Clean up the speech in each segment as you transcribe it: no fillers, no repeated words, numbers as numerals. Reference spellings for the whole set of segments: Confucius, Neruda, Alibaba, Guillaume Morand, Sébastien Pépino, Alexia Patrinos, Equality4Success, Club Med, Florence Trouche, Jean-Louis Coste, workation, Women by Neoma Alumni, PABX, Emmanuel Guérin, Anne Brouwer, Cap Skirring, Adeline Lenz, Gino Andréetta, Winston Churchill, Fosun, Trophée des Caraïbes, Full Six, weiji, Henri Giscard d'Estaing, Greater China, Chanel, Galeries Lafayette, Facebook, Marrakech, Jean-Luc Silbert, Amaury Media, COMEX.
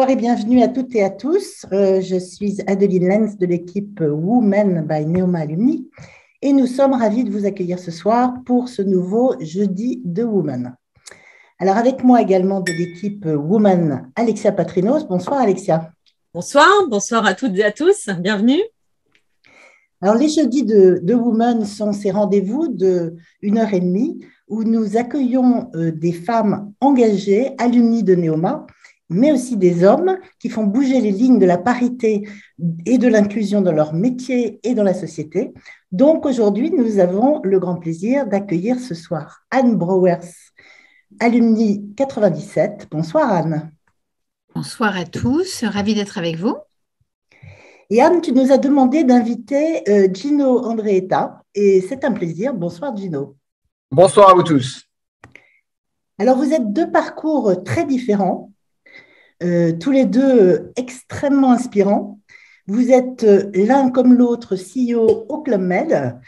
Bonsoir et bienvenue à toutes et à tous. Je suis Adeline Lenz de l'équipe Women by Neoma Alumni et nous sommes ravis de vous accueillir ce soir pour ce nouveau jeudi de Women. Alors avec moi également de l'équipe Women, Alexia Patrinos. Bonsoir Alexia. Bonsoir, bonsoir à toutes et à tous, bienvenue. Alors les jeudis de Women sont ces rendez-vous de 1h30 où nous accueillons des femmes engagées, alumnies de Neoma, mais aussi des hommes qui font bouger les lignes de la parité et de l'inclusion dans leur métier et dans la société. Donc aujourd'hui, nous avons le grand plaisir d'accueillir ce soir Anne Brouwer, alumnie 97. Bonsoir Anne. Bonsoir à tous, ravie d'être avec vous. Et Anne, tu nous as demandé d'inviter Gino Andréetta et c'est un plaisir. Bonsoir Gino. Bonsoir à vous tous. Alors vous êtes deux parcours très différents. Tous les deux extrêmement inspirants. Vous êtes l'un comme l'autre CEO au Club Med.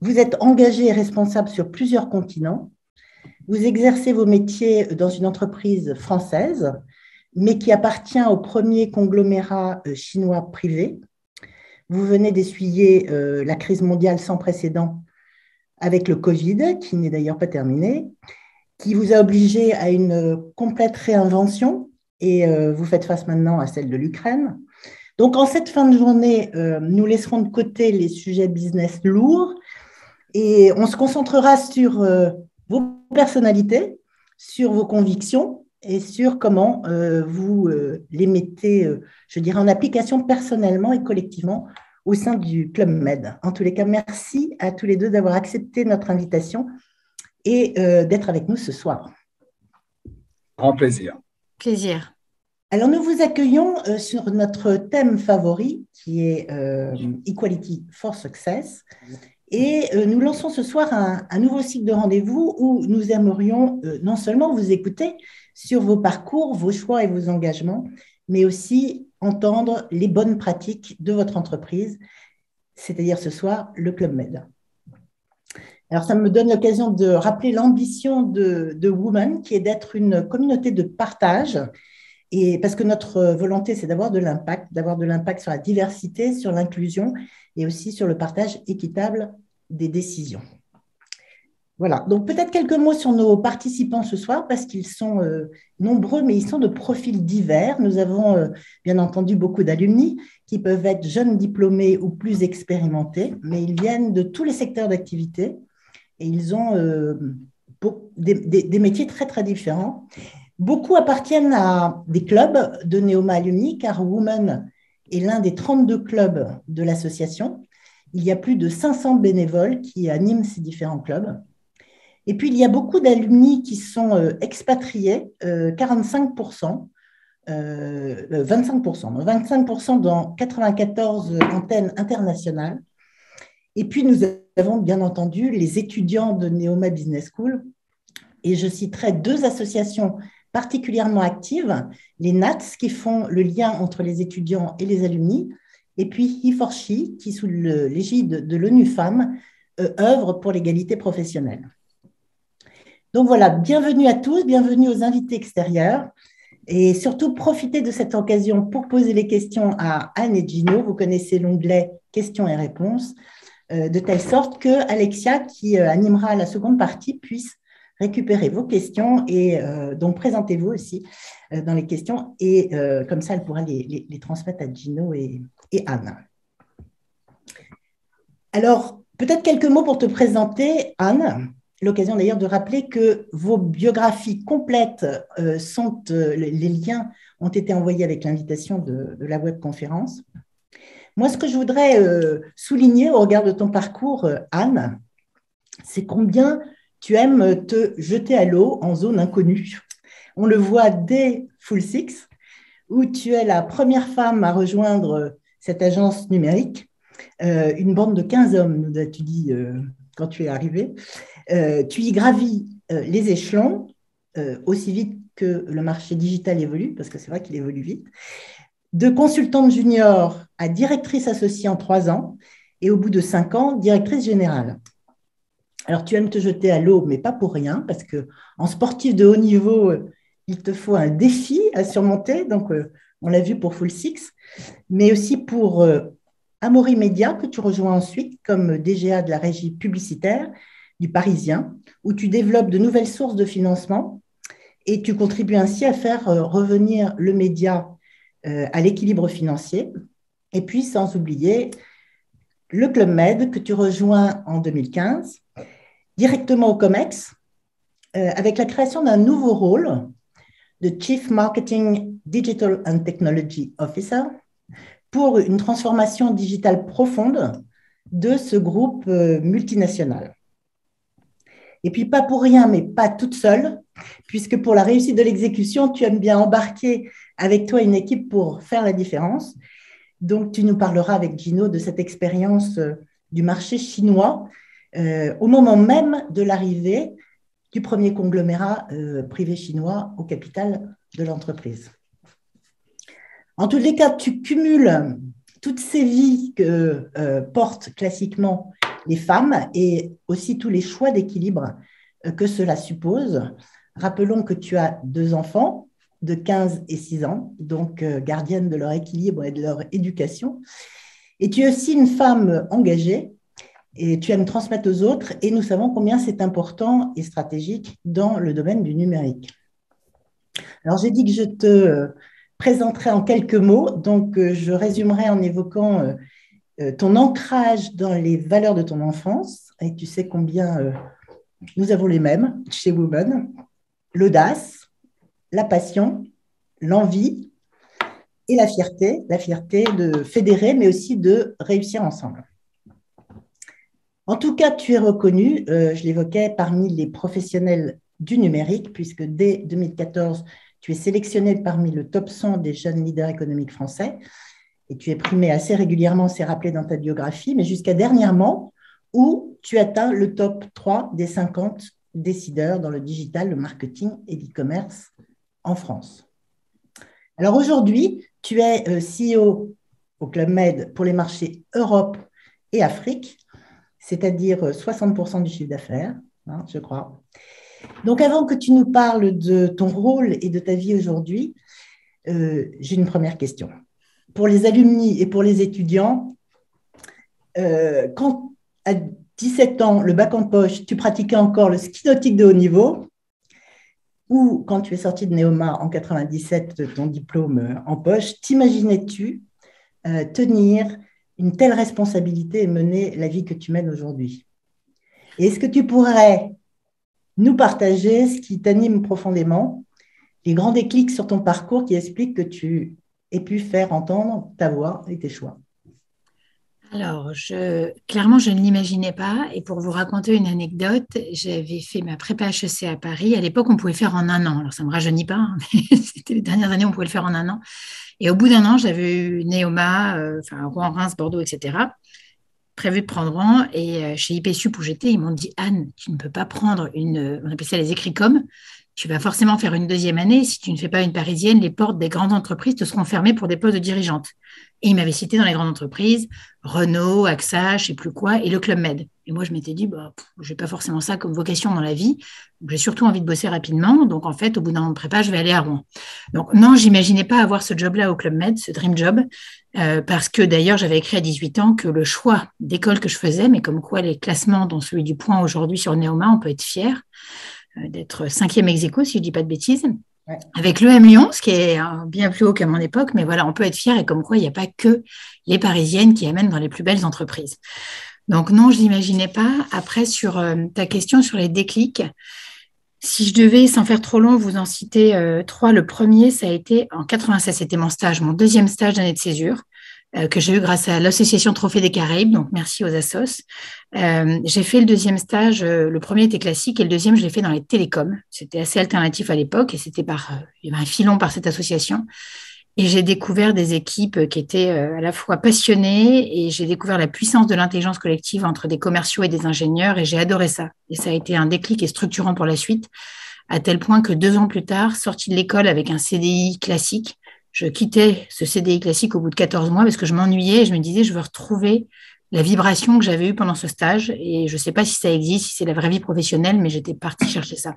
Vous êtes engagé et responsable sur plusieurs continents. Vous exercez vos métiers dans une entreprise française, mais qui appartient au premier conglomérat chinois privé. Vous venez d'essuyer la crise mondiale sans précédent avec le Covid, qui n'est d'ailleurs pas terminée, qui vous a obligé à une complète réinvention. Et vous faites face maintenant à celle de l'Ukraine. Donc, en cette fin de journée, nous laisserons de côté les sujets business lourds et on se concentrera sur vos personnalités, sur vos convictions et sur comment vous les mettez, je dirais, en application personnellement et collectivement au sein du Club Med. En tous les cas, merci à tous les deux d'avoir accepté notre invitation et d'être avec nous ce soir. Grand plaisir. Plaisir. Alors, nous vous accueillons sur notre thème favori qui est Equality4Success et nous lançons ce soir un nouveau cycle de rendez-vous où nous aimerions non seulement vous écouter sur vos parcours, vos choix et vos engagements, mais aussi entendre les bonnes pratiques de votre entreprise, c'est-à-dire ce soir le Club Med. Alors, ça me donne l'occasion de rappeler l'ambition de Women, qui est d'être une communauté de partage, et parce que notre volonté, c'est d'avoir de l'impact sur la diversité, sur l'inclusion et aussi sur le partage équitable des décisions. Voilà, donc peut-être quelques mots sur nos participants ce soir, parce qu'ils sont nombreux, mais ils sont de profils divers. Nous avons bien entendu beaucoup d'alumni qui peuvent être jeunes diplômés ou plus expérimentés, mais ils viennent de tous les secteurs d'activité. Et ils ont des métiers très, très différents. Beaucoup appartiennent à des clubs de Neoma Alumni, car Women est l'un des 32 clubs de l'association. Il y a plus de 500 bénévoles qui animent ces différents clubs. Et puis, il y a beaucoup d'alumni qui sont expatriés, 45%, 25% dans 94 antennes internationales. Et puis, nous avons bien entendu les étudiants de Neoma Business School. Et je citerai deux associations particulièrement actives, les NATS, qui font le lien entre les étudiants et les alumni, et puis HeForShe, qui, sous l'égide de l'ONU Femmes, œuvre pour l'égalité professionnelle. Donc voilà, bienvenue à tous, bienvenue aux invités extérieurs. Et surtout, profitez de cette occasion pour poser les questions à Anne et Gino. Vous connaissez l'onglet « Questions et réponses ». De telle sorte que Alexia, qui animera la seconde partie, puisse récupérer vos questions et donc présentez-vous aussi dans les questions et comme ça, elle pourra les transmettre à Gino et Anne. Alors, peut-être quelques mots pour te présenter, Anne. L'occasion d'ailleurs de rappeler que vos biographies complètes les liens ont été envoyés avec l'invitation de la webconférence. Moi, ce que je voudrais souligner au regard de ton parcours, Anne, c'est combien tu aimes te jeter à l'eau en zone inconnue. On le voit dès Full Six, où tu es la première femme à rejoindre cette agence numérique, une bande de 15 hommes, tu dis, quand tu es arrivée. Tu y gravis les échelons aussi vite que le marché digital évolue, parce que c'est vrai qu'il évolue vite. De consultante junior à directrice associée en 3 ans et au bout de 5 ans, directrice générale. Alors, tu aimes te jeter à l'eau, mais pas pour rien, parce qu'en sportif de haut niveau, il te faut un défi à surmonter. Donc, on l'a vu pour Full Six, mais aussi pour Amaury Media, que tu rejoins ensuite comme DGA de la régie publicitaire du Parisien, où tu développes de nouvelles sources de financement et tu contribues ainsi à faire revenir le média à l'équilibre financier. Et puis, sans oublier, le Club Med, que tu rejoins en 2015, directement au COMEX, avec la création d'un nouveau rôle de Chief Marketing Digital and Technology Officer pour une transformation digitale profonde de ce groupe multinational. Et puis, pas pour rien, mais pas toute seule, puisque pour la réussite de l'exécution, tu aimes bien embarquer avec toi une équipe pour faire la différence. Donc, tu nous parleras avec Gino de cette expérience du marché chinois au moment même de l'arrivée du premier conglomérat privé chinois au capital de l'entreprise. En tous les cas, tu cumules toutes ces vies que portent classiquement les femmes et aussi tous les choix d'équilibre que cela suppose. Rappelons que tu as 2 enfants de 15 et 6 ans, donc gardienne de leur équilibre et de leur éducation. Et tu es aussi une femme engagée et tu aimes transmettre aux autres et nous savons combien c'est important et stratégique dans le domaine du numérique. Alors, j'ai dit que je te présenterai en quelques mots, donc je résumerai en évoquant ton ancrage dans les valeurs de ton enfance, et tu sais combien nous avons les mêmes chez Women, l'audace, la passion, l'envie et la fierté de fédérer, mais aussi de réussir ensemble. En tout cas, tu es reconnue, je l'évoquais, parmi les professionnels du numérique, puisque dès 2014, tu es sélectionnée parmi le top 100 des jeunes leaders économiques français, et tu es primée assez régulièrement, c'est rappelé dans ta biographie, mais jusqu'à dernièrement, où tu atteins le top 3 des 50 décideurs dans le digital, le marketing et l'e-commerce en France. Alors aujourd'hui, tu es CEO au Club Med pour les marchés Europe et Afrique, c'est-à-dire 60% du chiffre d'affaires, hein, je crois. Donc avant que tu nous parles de ton rôle et de ta vie aujourd'hui, j'ai une première question. Pour les alumni et pour les étudiants, quand à 17 ans, le bac en poche, tu pratiquais encore le ski nautique de haut niveau, ou quand tu es sorti de Neoma en 97, ton diplôme en poche, t'imaginais-tu tenir une telle responsabilité et mener la vie que tu mènes aujourd'hui? Et est-ce que tu pourrais nous partager ce qui t'anime profondément, les grands déclics sur ton parcours qui expliquent que tu aies pu faire entendre ta voix et tes choix? Alors, clairement, je ne l'imaginais pas. Et pour vous raconter une anecdote, j'avais fait ma prépa HEC à Paris. À l'époque, on pouvait faire en 1 an. Alors, ça ne me rajeunit pas, hein, mais c'était les dernières années, on pouvait le faire en 1 an. Et au bout d'1 an, j'avais eu Neoma, enfin, Rouen, Reims, Bordeaux, etc., prévu de prendre Rouen. Et chez IPSUP où j'étais, ils m'ont dit « Anne, tu ne peux pas prendre une… » On appelait ça les écricoms. Tu vas forcément faire une 2e année. Si tu ne fais pas une parisienne, les portes des grandes entreprises te seront fermées pour des postes de dirigeantes. Et il m'avait cité dans les grandes entreprises, Renault, AXA, je ne sais plus quoi, et le Club Med. Et moi, je m'étais dit, bah, je n'ai pas forcément ça comme vocation dans la vie. J'ai surtout envie de bosser rapidement. Donc, en fait, au bout d'1 an de prépa, je vais aller à Rouen. Donc, non, je n'imaginais pas avoir ce job-là au Club Med, ce dream job, parce que d'ailleurs, j'avais écrit à 18 ans que le choix d'école que je faisais, mais comme quoi les classements, dont celui du point aujourd'hui sur Neoma, on peut être fier d'être 5e ex aequo, si je ne dis pas de bêtises, ouais, avec l'EM Lyon, ce qui est bien plus haut qu'à mon époque, mais voilà, on peut être fier et comme quoi, il n'y a pas que les Parisiennes qui amènent dans les plus belles entreprises. Donc non, je n'imaginais pas. Après, sur ta question sur les déclics, si je devais, sans faire trop long, vous en citer 3, le premier, ça a été en 96, c'était mon stage, mon 2e stage d'année de césure, que j'ai eu grâce à l'association Trophée des Caraïbes, donc merci aux assos. J'ai fait le 2e stage, le premier était classique et le 2e, je l'ai fait dans les télécoms. C'était assez alternatif à l'époque et c'était par il y avait un filon par cette association. Et j'ai découvert des équipes qui étaient à la fois passionnées et j'ai découvert la puissance de l'intelligence collective entre des commerciaux et des ingénieurs et j'ai adoré ça. Et ça a été un déclic et structurant pour la suite, à tel point que 2 ans plus tard, sortie de l'école avec un CDI classique, je quittais ce CDI classique au bout de 14 mois parce que je m'ennuyais et je me disais, je veux retrouver la vibration que j'avais eue pendant ce stage. Et je ne sais pas si ça existe, si c'est la vraie vie professionnelle, mais j'étais partie chercher ça.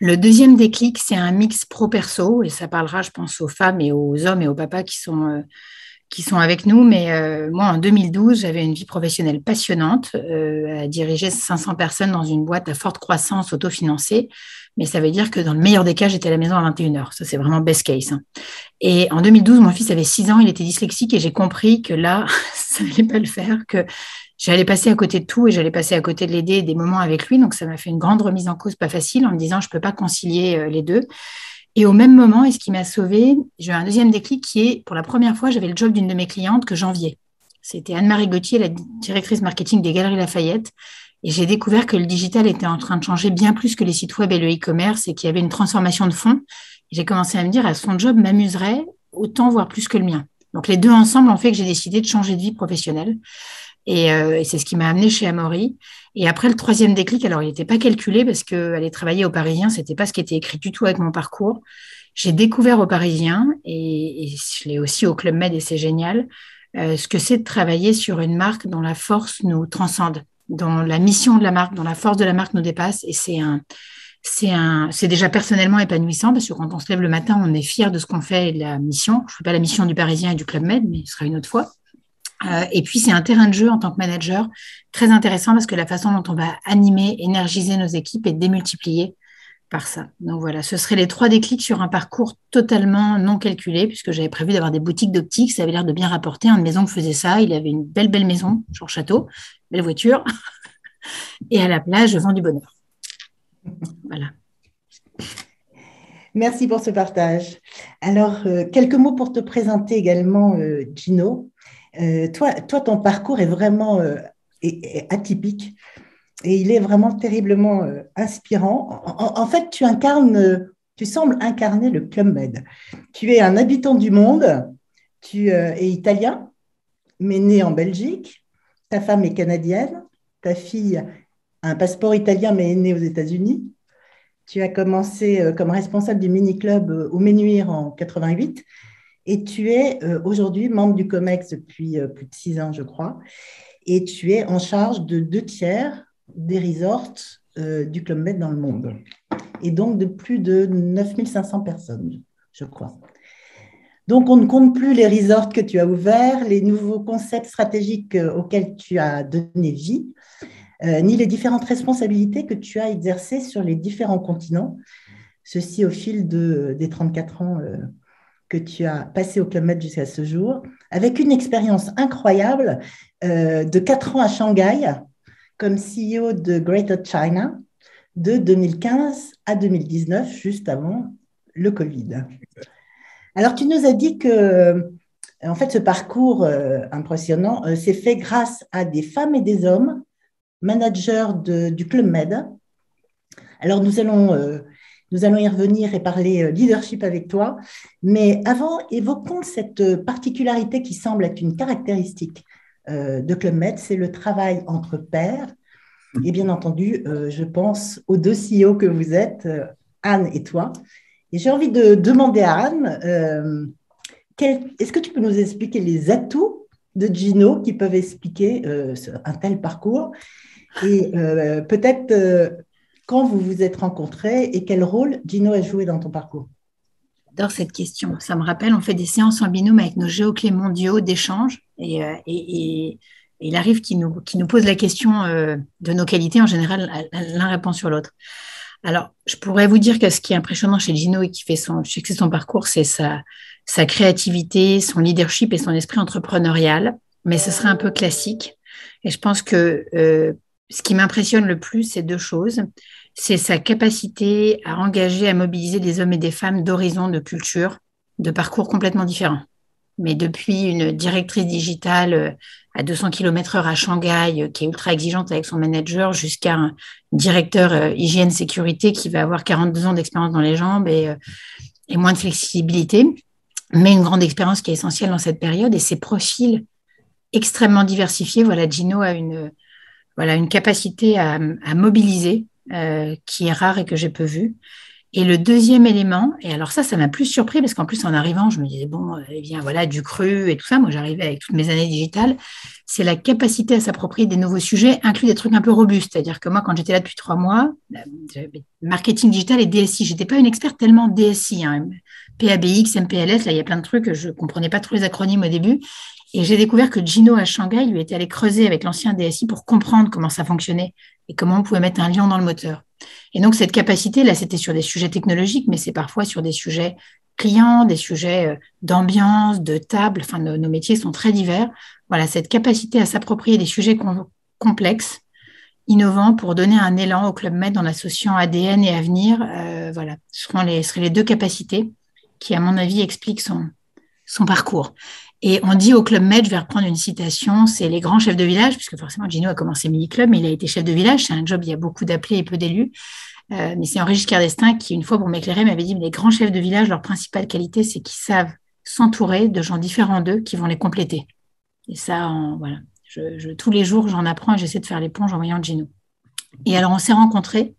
Le deuxième déclic, c'est un mix pro-perso, et ça parlera, je pense, aux femmes et aux hommes et aux papas qui sont avec nous. Mais moi, en 2012, j'avais une vie professionnelle passionnante, à diriger 500 personnes dans une boîte à forte croissance autofinancée. Mais ça veut dire que dans le meilleur des cas, j'étais à la maison à 21h. Ça, c'est vraiment best case. Et en 2012, mon fils avait 6 ans, il était dyslexique, et j'ai compris que là, ça n'allait pas le faire, que j'allais passer à côté de tout et j'allais passer à côté de l'aider des moments avec lui. Donc, ça m'a fait une grande remise en cause pas facile en me disant « je ne peux pas concilier les deux ». Et au même moment, et ce qui m'a sauvée, j'ai eu un deuxième déclic qui est, pour la première fois, j'avais le job d'une de mes clientes que j'enviais. C'était Anne-Marie Gauthier, la directrice marketing des Galeries Lafayette. Et j'ai découvert que le digital était en train de changer bien plus que les sites web et le e-commerce et qu'il y avait une transformation de fond. J'ai commencé à me dire « son job m'amuserait autant, voire plus que le mien ». Donc, les deux ensemble ont fait que j'ai décidé de changer de vie professionnelle. Et c'est ce qui m'a amenée chez Amaury. Et après, le troisième déclic, alors il n'était pas calculé parce qu'aller travailler au Parisien, ce n'était pas ce qui était écrit du tout avec mon parcours. J'ai découvert au Parisien, et je l'ai aussi au Club Med, et c'est génial, ce que c'est de travailler sur une marque dont la force nous transcende, dont la mission de la marque, dont la force de la marque nous dépasse. Et c'est déjà personnellement épanouissant parce que quand on se lève le matin, on est fier de ce qu'on fait et de la mission. Je ne fais pas la mission du Parisien et du Club Med, mais ce sera une autre fois. Et puis, c'est un terrain de jeu en tant que manager très intéressant parce que la façon dont on va animer, énergiser nos équipes est démultipliée par ça. Donc voilà, ce seraient les trois déclics sur un parcours totalement non calculé puisque j'avais prévu d'avoir des boutiques d'optique, ça avait l'air de bien rapporter. Un de mes oncles faisait ça, il avait une belle maison, genre château, belle voiture. Et à la plage, je vends du bonheur. Voilà. Merci pour ce partage. Alors, quelques mots pour te présenter également, Gino. Toi, ton parcours est vraiment est atypique et il est vraiment terriblement inspirant. En fait, tu sembles incarner le Club Med. Tu es un habitant du monde, tu es italien, mais né en Belgique, ta femme est canadienne, ta fille a un passeport italien, mais est née aux États-Unis. Tu as commencé comme responsable du mini-club au Menuire en 88. Et tu es aujourd'hui membre du COMEX depuis plus de 6 ans, je crois. Et tu es en charge de 2 tiers des resorts du Club Med dans le monde. Et donc, de plus de 9500 personnes, je crois. Donc, on ne compte plus les resorts que tu as ouverts, les nouveaux concepts stratégiques auxquels tu as donné vie, ni les différentes responsabilités que tu as exercées sur les différents continents. Ceci au fil des 34 ans que tu as passé au Club Med jusqu'à ce jour, avec une expérience incroyable de 4 ans à Shanghai comme CEO de Greater China de 2015 à 2019, juste avant le Covid. Alors, tu nous as dit que, en fait, ce parcours impressionnant s'est fait grâce à des femmes et des hommes, managers du Club Med. Alors, nous allons y revenir et parler leadership avec toi. Mais avant, évoquons cette particularité qui semble être une caractéristique de Club Med, c'est le travail entre pairs. Et bien entendu, je pense aux 2 CEO que vous êtes, Anne et toi. Et j'ai envie de demander à Anne, est-ce que tu peux nous expliquer les atouts de Gino qui peuvent expliquer un tel parcours? Et peut-être… quand vous vous êtes rencontrés et quel rôle Gino a joué dans ton parcours? J'adore cette question. Ça me rappelle, on fait des séances en binôme avec nos géoclés mondiaux d'échange et il arrive qu'ils nous posent la question de nos qualités. En général, l'un répond sur l'autre. Alors, je pourrais vous dire que ce qui est impressionnant chez Gino et qui fait son parcours, c'est sa créativité, son leadership et son esprit entrepreneurial. Mais ce serait un peu classique. Et je pense que… ce qui m'impressionne le plus, c'est 2 choses. C'est sa capacité à engager, à mobiliser des hommes et des femmes d'horizons, de cultures, de parcours complètement différents. Mais depuis une directrice digitale à 200 km/h à Shanghai, qui est ultra exigeante avec son manager, jusqu'à un directeur hygiène sécurité qui va avoir 42 ans d'expérience dans les jambes et moins de flexibilité, mais une grande expérience qui est essentielle dans cette période. Et ses profils extrêmement diversifiés. Voilà, Gino a une capacité à mobiliser qui est rare et que j'ai peu vue. Et le deuxième élément, et alors ça m'a plus surpris parce qu'en plus en arrivant, je me disais bon, eh bien voilà, du cru et tout ça. Moi, j'arrivais avec toutes mes années digitales. C'est la capacité à s'approprier des nouveaux sujets, inclus des trucs un peu robustes. C'est-à-dire que moi, quand j'étais là depuis 3 mois, marketing digital et DSI, j'étais pas une experte tellement DSI. Hein. PABX, MPLS, là, il y a plein de trucs, je comprenais pas tous les acronymes au début. Et j'ai découvert que Gino à Shanghai, lui, était allé creuser avec l'ancien DSI pour comprendre comment ça fonctionnait et comment on pouvait mettre un lion dans le moteur. Et donc, cette capacité, là, c'était sur des sujets technologiques, mais c'est parfois sur des sujets clients, des sujets d'ambiance, de table. Enfin, nos métiers sont très divers. Voilà, cette capacité à s'approprier des sujets complexes, innovants, pour donner un élan au Club Med en associant ADN et avenir, voilà, ce seraient les deux capacités qui, à mon avis, expliquent son parcours. Et on dit au Club Med, je vais reprendre une citation, c'est les grands chefs de village, puisque forcément Gino a commencé mini-club, mais il a été chef de village, c'est un job, il y a beaucoup d'appelés et peu d'élus. Mais c'est Henri Giscard d'Estaing qui, une fois pour m'éclairer, m'avait dit, mais les grands chefs de village, leur principale qualité, c'est qu'ils savent s'entourer de gens différents d'eux qui vont les compléter. Et ça, voilà, tous les jours, j'en apprends et j'essaie de faire l'éponge en voyant Gino. Et alors, on s'est rencontrés.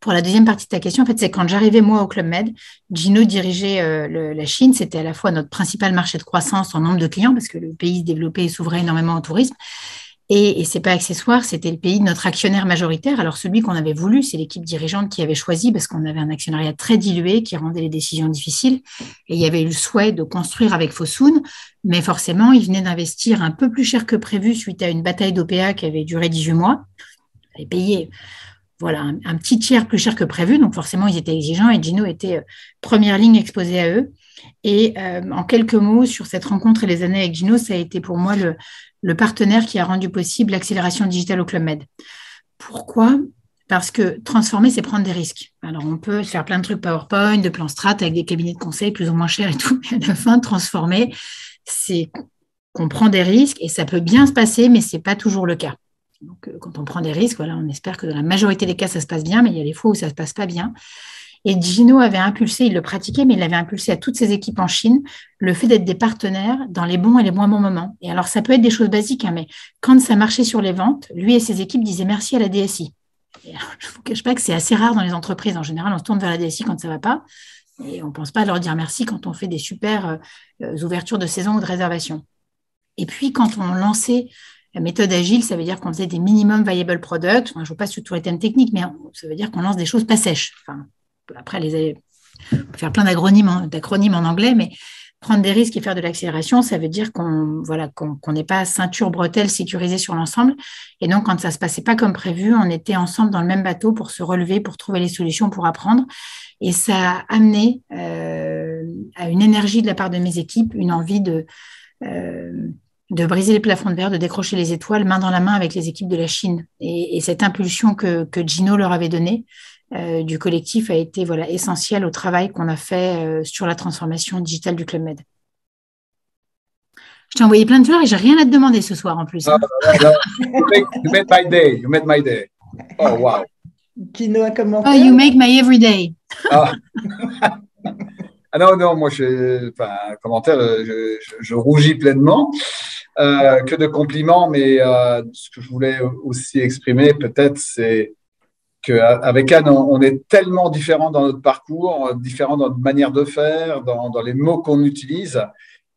Pour la deuxième partie de ta question, en fait, c'est quand j'arrivais, moi, au Club Med, Gino dirigeait la Chine. C'était à la fois notre principal marché de croissance en nombre de clients, parce que le pays se développait et s'ouvrait énormément au tourisme. Et ce n'est pas accessoire, c'était le pays de notre actionnaire majoritaire. Alors, celui qu'on avait voulu, c'est l'équipe dirigeante qui avait choisi, parce qu'on avait un actionnariat très dilué qui rendait les décisions difficiles. Et il y avait eu le souhait de construire avec Fosun, mais forcément, il venait d'investir un peu plus cher que prévu suite à une bataille d'OPA qui avait duré 18 mois. Il fallait payer... Voilà, un petit tiers plus cher que prévu, donc forcément ils étaient exigeants et Gino était première ligne exposée à eux. Et en quelques mots sur cette rencontre et les années avec Gino, ça a été pour moi le partenaire qui a rendu possible l'accélération digitale au Club Med. Pourquoi ? Parce que transformer, c'est prendre des risques. Alors on peut faire plein de trucs PowerPoint, de plans strat avec des cabinets de conseil plus ou moins chers et tout, mais à la fin, transformer, c'est qu'on prend des risques et ça peut bien se passer, mais ce n'est pas toujours le cas. Donc, quand on prend des risques, voilà, on espère que dans la majorité des cas, ça se passe bien, mais il y a des fois où ça ne se passe pas bien. Et Gino avait impulsé, il le pratiquait, mais il l'avait impulsé à toutes ses équipes en Chine, le fait d'être des partenaires dans les bons et les moins bons moments. Et alors, ça peut être des choses basiques, hein, mais quand ça marchait sur les ventes, lui et ses équipes disaient merci à la DSI. Et alors, je ne vous cache pas que c'est assez rare dans les entreprises. En général, on se tourne vers la DSI quand ça ne va pas et on ne pense pas à leur dire merci quand on fait des super ouvertures de saison ou de réservation. Et puis, quand on lançait... La méthode agile, ça veut dire qu'on faisait des minimum viable products. Enfin, je ne joue pas sur tous les thèmes techniques, mais ça veut dire qu'on lance des choses pas sèches. Enfin, après, on peut faire plein d'acronymes en anglais, mais prendre des risques et faire de l'accélération, ça veut dire qu'on n'est pas ceinture bretelle sécurisée sur l'ensemble. Et donc, quand ça ne se passait pas comme prévu, on était ensemble dans le même bateau pour se relever, pour trouver les solutions, pour apprendre. Et ça a amené à une énergie de la part de mes équipes, une envie de briser les plafonds de verre, de décrocher les étoiles main dans la main avec les équipes de la Chine. Et cette impulsion que Gino leur avait donnée du collectif a été essentielle au travail qu'on a fait sur la transformation digitale du Club Med. Je t'ai envoyé plein de fleurs et j'ai rien à te demander ce soir en plus. Hein. You made my day. You made my day. Oh, wow. Gino a commenté. Oh, you make my everyday. Oh. Ah non, moi, commentaire, je rougis pleinement. Que de compliments, mais ce que je voulais aussi exprimer, peut-être, c'est qu'avec Anne, on est tellement différents dans notre parcours, différents dans notre manière de faire, dans les mots qu'on utilise,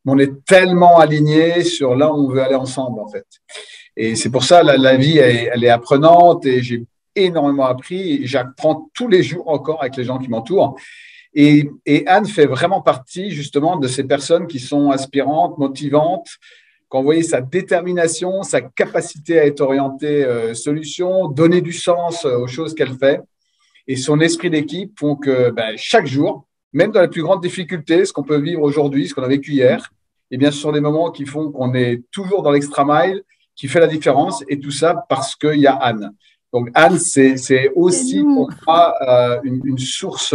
mais on est tellement alignés sur là où on veut aller ensemble, en fait. Et c'est pour ça, la vie, elle est apprenante et j'ai énormément appris. J'apprends tous les jours encore avec les gens qui m'entourent. Et Anne fait vraiment partie justement de ces personnes qui sont inspirantes, motivantes, quand vous voyez sa détermination, sa capacité à être orientée solution, donner du sens aux choses qu'elle fait et son esprit d'équipe font que chaque jour, même dans les plus grandes difficultés, ce qu'on peut vivre aujourd'hui, ce qu'on a vécu hier, eh bien, ce sont des moments qui font qu'on est toujours dans l'extra mile, qui fait la différence et tout ça parce qu'il y a Anne. Donc Anne, c'est aussi pour moi une source…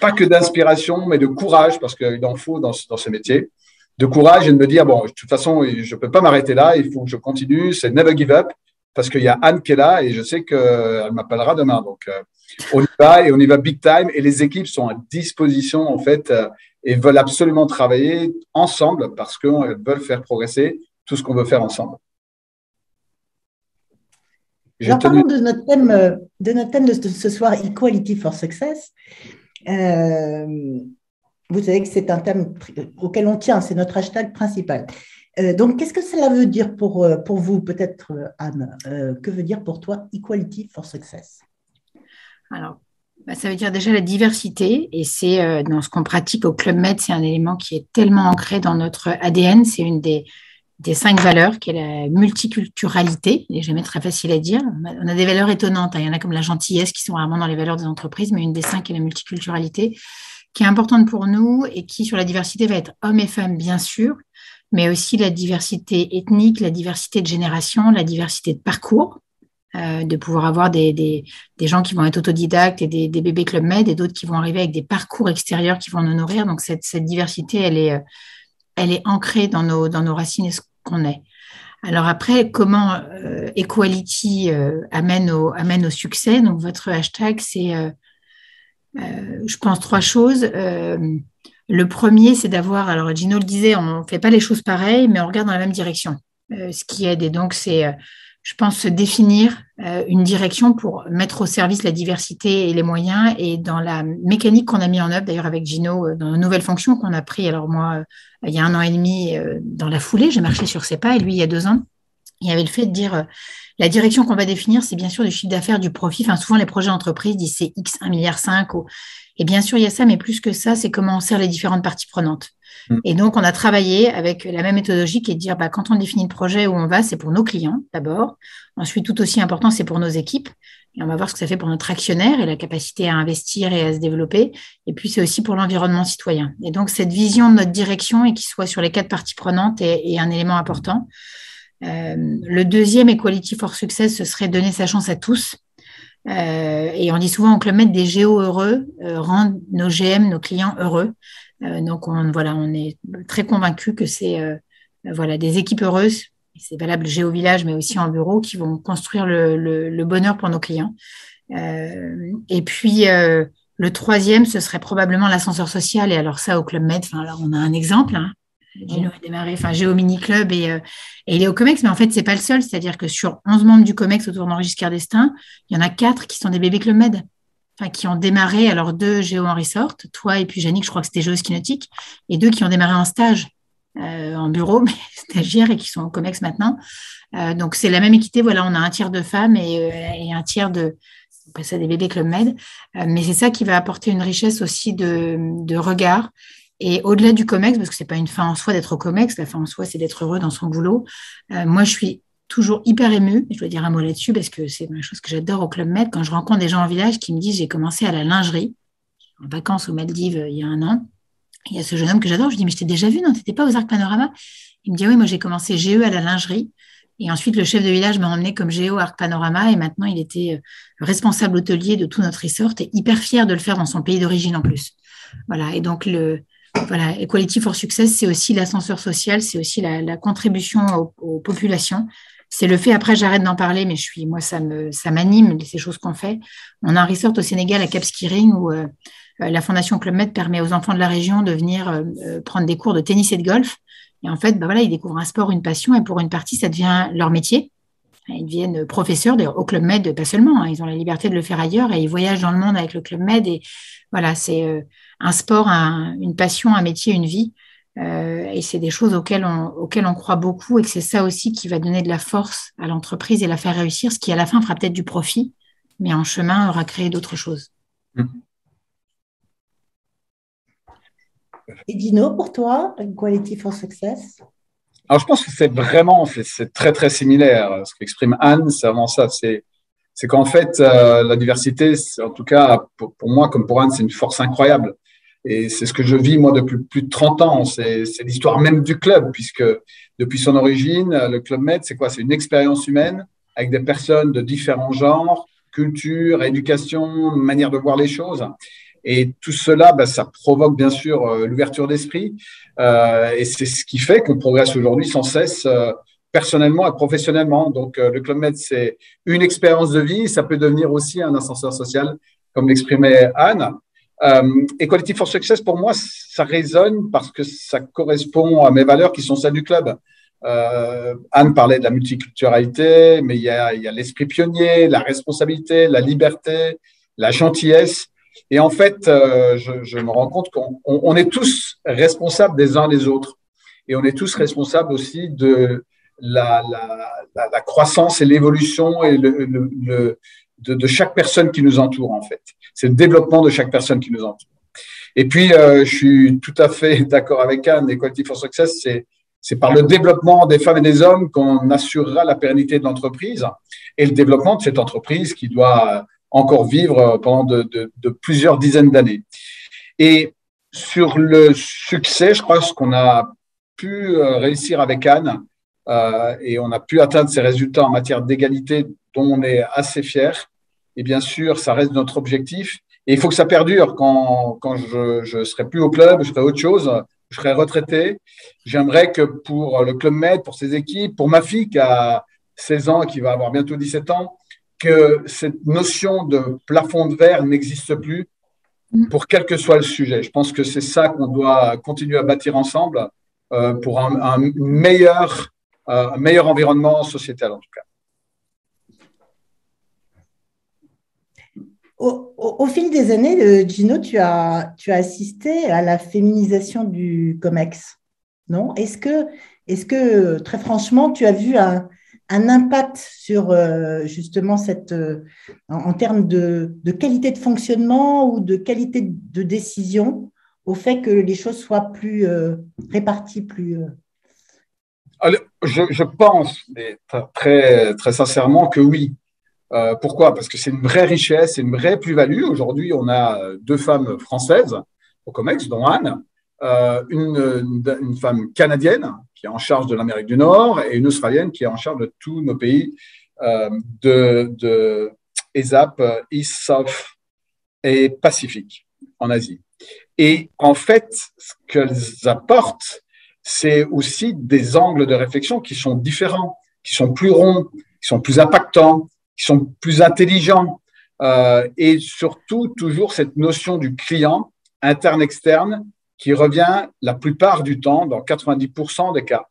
pas que d'inspiration, mais de courage, parce qu'il en faut dans ce métier, de courage et de me dire, bon, de toute façon, je ne peux pas m'arrêter là, il faut que je continue, c'est never give up, parce qu'il y a Anne qui est là et je sais qu'elle m'appellera demain. Donc, on y va et on y va big time et les équipes sont à disposition, en fait, et veulent absolument travailler ensemble parce qu'elles veulent faire progresser tout ce qu'on veut faire ensemble. Alors, parlons de notre thème de ce soir, Equality for Success. Vous savez que c'est un thème auquel on tient, c'est notre hashtag principal. Donc, qu'est-ce que cela veut dire pour vous, peut-être, Anne? Que veut dire pour toi Equality4Success? Alors, ça veut dire déjà la diversité, et c'est dans ce qu'on pratique au Club Med, c'est un élément qui est tellement ancré dans notre ADN, c'est une des 5 valeurs, qui est la multiculturalité, n'est jamais très facile à dire. On a des valeurs étonnantes, hein. Il y en a comme la gentillesse qui sont rarement dans les valeurs des entreprises, mais une des 5 est la multiculturalité, qui est importante pour nous et qui, sur la diversité, va être hommes et femmes, bien sûr, mais aussi la diversité ethnique, la diversité de génération, la diversité de parcours, de pouvoir avoir des gens qui vont être autodidactes et des bébés Club Med et d'autres qui vont arriver avec des parcours extérieurs qui vont nous nourrir. Donc, cette diversité, elle est ancrée dans nos racines et ce qu'on est. Alors après, comment Equality amène au succès? Donc, votre hashtag, c'est, je pense, 3 choses. Le premier, c'est d'avoir, alors Gino le disait, on ne fait pas les choses pareilles, mais on regarde dans la même direction. Ce qui aide, et donc c'est, je pense, se définir une direction pour mettre au service la diversité et les moyens, et dans la mécanique qu'on a mis en œuvre, d'ailleurs avec Gino, dans nos nouvelles fonctions qu'on a pris. Alors moi, il y a 1 an et demi, dans la foulée, j'ai marché sur ses pas, et lui, il y a 2 ans, il y avait le fait de dire, la direction qu'on va définir, c'est bien sûr du chiffre d'affaires, du profit. Enfin, souvent, les projets d'entreprise disent c'est X, 1,5 milliard. Et bien sûr, il y a ça, mais plus que ça, c'est comment on sert les différentes parties prenantes. Et donc, on a travaillé avec la même méthodologie qui est de dire, quand on définit le projet où on va, c'est pour nos clients d'abord. Ensuite, tout aussi important, c'est pour nos équipes. Et on va voir ce que ça fait pour notre actionnaire et la capacité à investir et à se développer. Et puis, c'est aussi pour l'environnement citoyen. Et donc, cette vision de notre direction et qui soit sur les 4 parties prenantes est un élément important. Le deuxième Equality4Success, ce serait donner sa chance à tous. Et on dit souvent au Club Med, des géos heureux rendent nos GM, nos clients heureux. Donc, on est très convaincus que c'est des équipes heureuses, c'est valable géo-village, mais aussi en bureau, qui vont construire le bonheur pour nos clients. Et puis, le troisième, ce serait probablement l'ascenseur social. Et alors ça, au Club Med, on a un exemple, hein. Gino a démarré, Géo Mini Club et il est au COMEX, mais en fait, c'est pas le seul. C'est-à-dire que sur 11 membres du COMEX autour d'Henri Giscard d'Estaing, il y en a 4 qui sont des bébés Club Med, qui ont démarré, alors 2 Géo en Resort, toi et puis Jannick, je crois que c'était géeuse kinotique, et 2 qui ont démarré en stage, en bureau, mais stagiaires, et qui sont au COMEX maintenant. Donc, c'est la même équité. On a 1 tiers de femmes et 1 tiers de... On passe à des bébés Club Med. Mais c'est ça qui va apporter une richesse aussi de regard. Et au-delà du COMEX, parce que c'est pas une fin en soi d'être au COMEX, la fin en soi, c'est d'être heureux dans son boulot. Moi, je suis toujours hyper émue, je dois dire un mot là-dessus, parce que c'est une chose que j'adore au Club Med, quand je rencontre des gens en village qui me disent « j'ai commencé à la lingerie, en vacances aux Maldives il y a 1 an ». Il y a ce jeune homme que j'adore, je lui dis « mais je t'ai déjà vu, non, t'étais pas aux Arcs Panorama ?» Il me dit « oui, moi j'ai commencé GE à la lingerie ». Et ensuite, le chef de village m'a emmené comme géo Arc Panorama, et maintenant, il était responsable hôtelier de tout notre resort et hyper fier de le faire dans son pays d'origine en plus. Voilà, et donc Equality4Success, c'est aussi l'ascenseur social, c'est aussi la contribution aux populations. C'est le fait, après j'arrête d'en parler, mais ça m'anime, ces choses qu'on fait. On a un resort au Sénégal à Cap Skirring où la Fondation Club Med permet aux enfants de la région de venir prendre des cours de tennis et de golf. Et en fait, ils découvrent un sport, une passion, et pour une partie, ça devient leur métier. Ils deviennent professeurs, d'ailleurs, au Club Med, pas seulement. Ils ont la liberté de le faire ailleurs et ils voyagent dans le monde avec le Club Med. Et c'est un sport, une passion, un métier, une vie. Et c'est des choses auxquelles on croit beaucoup, et que c'est ça aussi qui va donner de la force à l'entreprise et la faire réussir, ce qui, à la fin, fera peut-être du profit, mais en chemin, aura créé d'autres choses. Et Gino, pour toi, Equality4Success? Alors, je pense que c'est très, très similaire. Ce qu'exprime Anne, c'est avant ça. C'est qu'en fait, la diversité, en tout cas, pour moi, comme pour Anne, c'est une force incroyable. Et c'est ce que je vis, moi, depuis plus de 30 ans. C'est l'histoire même du club, puisque depuis son origine, le Club Med, c'est quoi? C'est une expérience humaine avec des personnes de différents genres, culture, éducation, manière de voir les choses. Et tout cela, ça provoque bien sûr l'ouverture d'esprit, et c'est ce qui fait qu'on progresse aujourd'hui sans cesse, personnellement et professionnellement. Donc, le Club Med, c'est une expérience de vie, ça peut devenir aussi un ascenseur social, comme l'exprimait Anne. Equality4Success, pour moi, ça résonne parce que ça correspond à mes valeurs qui sont celles du club. Anne parlait de la multiculturalité, mais il y a l'esprit pionnier, la responsabilité, la liberté, la gentillesse. Et en fait, je me rends compte qu'on est tous responsables des uns des autres. Et on est tous responsables aussi de la croissance et l'évolution et de chaque personne qui nous entoure, en fait. C'est le développement de chaque personne qui nous entoure. Et puis, je suis tout à fait d'accord avec Anne, Equality4Success, c'est par le développement des femmes et des hommes qu'on assurera la pérennité de l'entreprise et le développement de cette entreprise qui doit encore vivre pendant de plusieurs dizaines d'années. Et sur le succès, je crois que ce qu'on a pu réussir avec Anne, et on a pu atteindre ces résultats en matière d'égalité dont on est assez fier. Et bien sûr, ça reste notre objectif. Et il faut que ça perdure. Quand je serai plus au club, je serai autre chose, je serai retraité. J'aimerais que pour le Club Med, pour ses équipes, pour ma fille qui a 16 ans, qui va avoir bientôt 17 ans, que cette notion de plafond de verre n'existe plus pour quel que soit le sujet. Je pense que c'est ça qu'on doit continuer à bâtir ensemble pour un meilleur environnement sociétal, en tout cas. Au fil des années, Gino, tu as assisté à la féminisation du COMEX, non? Est-ce que, très franchement, tu as vu un impact sur justement en termes de qualité de fonctionnement ou de qualité de décision, au fait que les choses soient plus réparties, plus… Alors, je pense, mais très, très sincèrement, que oui. Pourquoi? Parce que c'est une vraie richesse, c'est une vraie plus-value. Aujourd'hui, on a deux femmes françaises au COMEX, dont Anne, une femme canadienne qui est en charge de l'Amérique du Nord et une Australienne qui est en charge de tous nos pays de ESAP, East, South et Pacifique en Asie. Et en fait, ce qu'elles apportent, c'est aussi des angles de réflexion qui sont différents, qui sont plus ronds, qui sont plus impactants, qui sont plus intelligents, et surtout toujours cette notion du client interne-externe qui revient la plupart du temps, dans 90% des cas,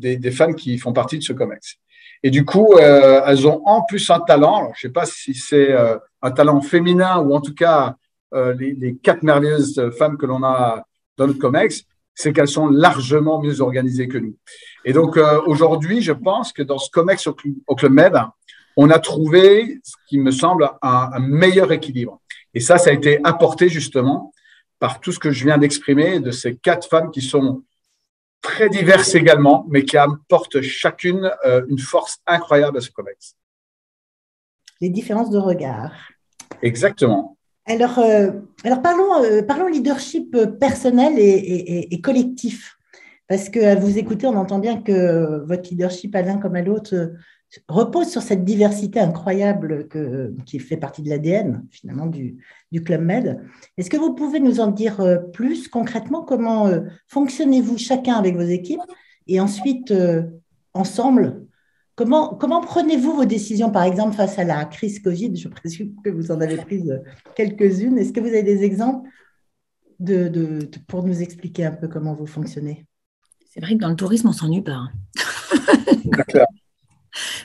des femmes qui font partie de ce COMEX. Et du coup, elles ont en plus un talent, alors je ne sais pas si c'est un talent féminin ou en tout cas les quatre merveilleuses femmes que l'on a dans notre COMEX, c'est qu'elles sont largement mieux organisées que nous. Et donc aujourd'hui, je pense que dans ce COMEX au Club Med, on a trouvé, ce qui me semble, un meilleur équilibre. Et ça a été apporté justement par tout ce que je viens d'exprimer de ces quatre femmes qui sont très diverses également, mais qui apportent chacune une force incroyable à ce COMEX. Les différences de regard. Exactement. Alors parlons leadership personnel et collectif. Parce qu'à vous écouter, on entend bien que votre leadership à l'un comme à l'autre repose sur cette diversité incroyable qui fait partie de l'ADN, finalement, du Club Med. Est-ce que vous pouvez nous en dire plus concrètement? Comment fonctionnez-vous chacun avec vos équipes? Et ensuite, ensemble, comment prenez-vous vos décisions, par exemple, face à la crise Covid? Je présume que vous en avez prises quelques-unes. Est-ce que vous avez des exemples pour nous expliquer un peu comment vous fonctionnez? C'est vrai que dans le tourisme, on s'ennuie pas. D'accord.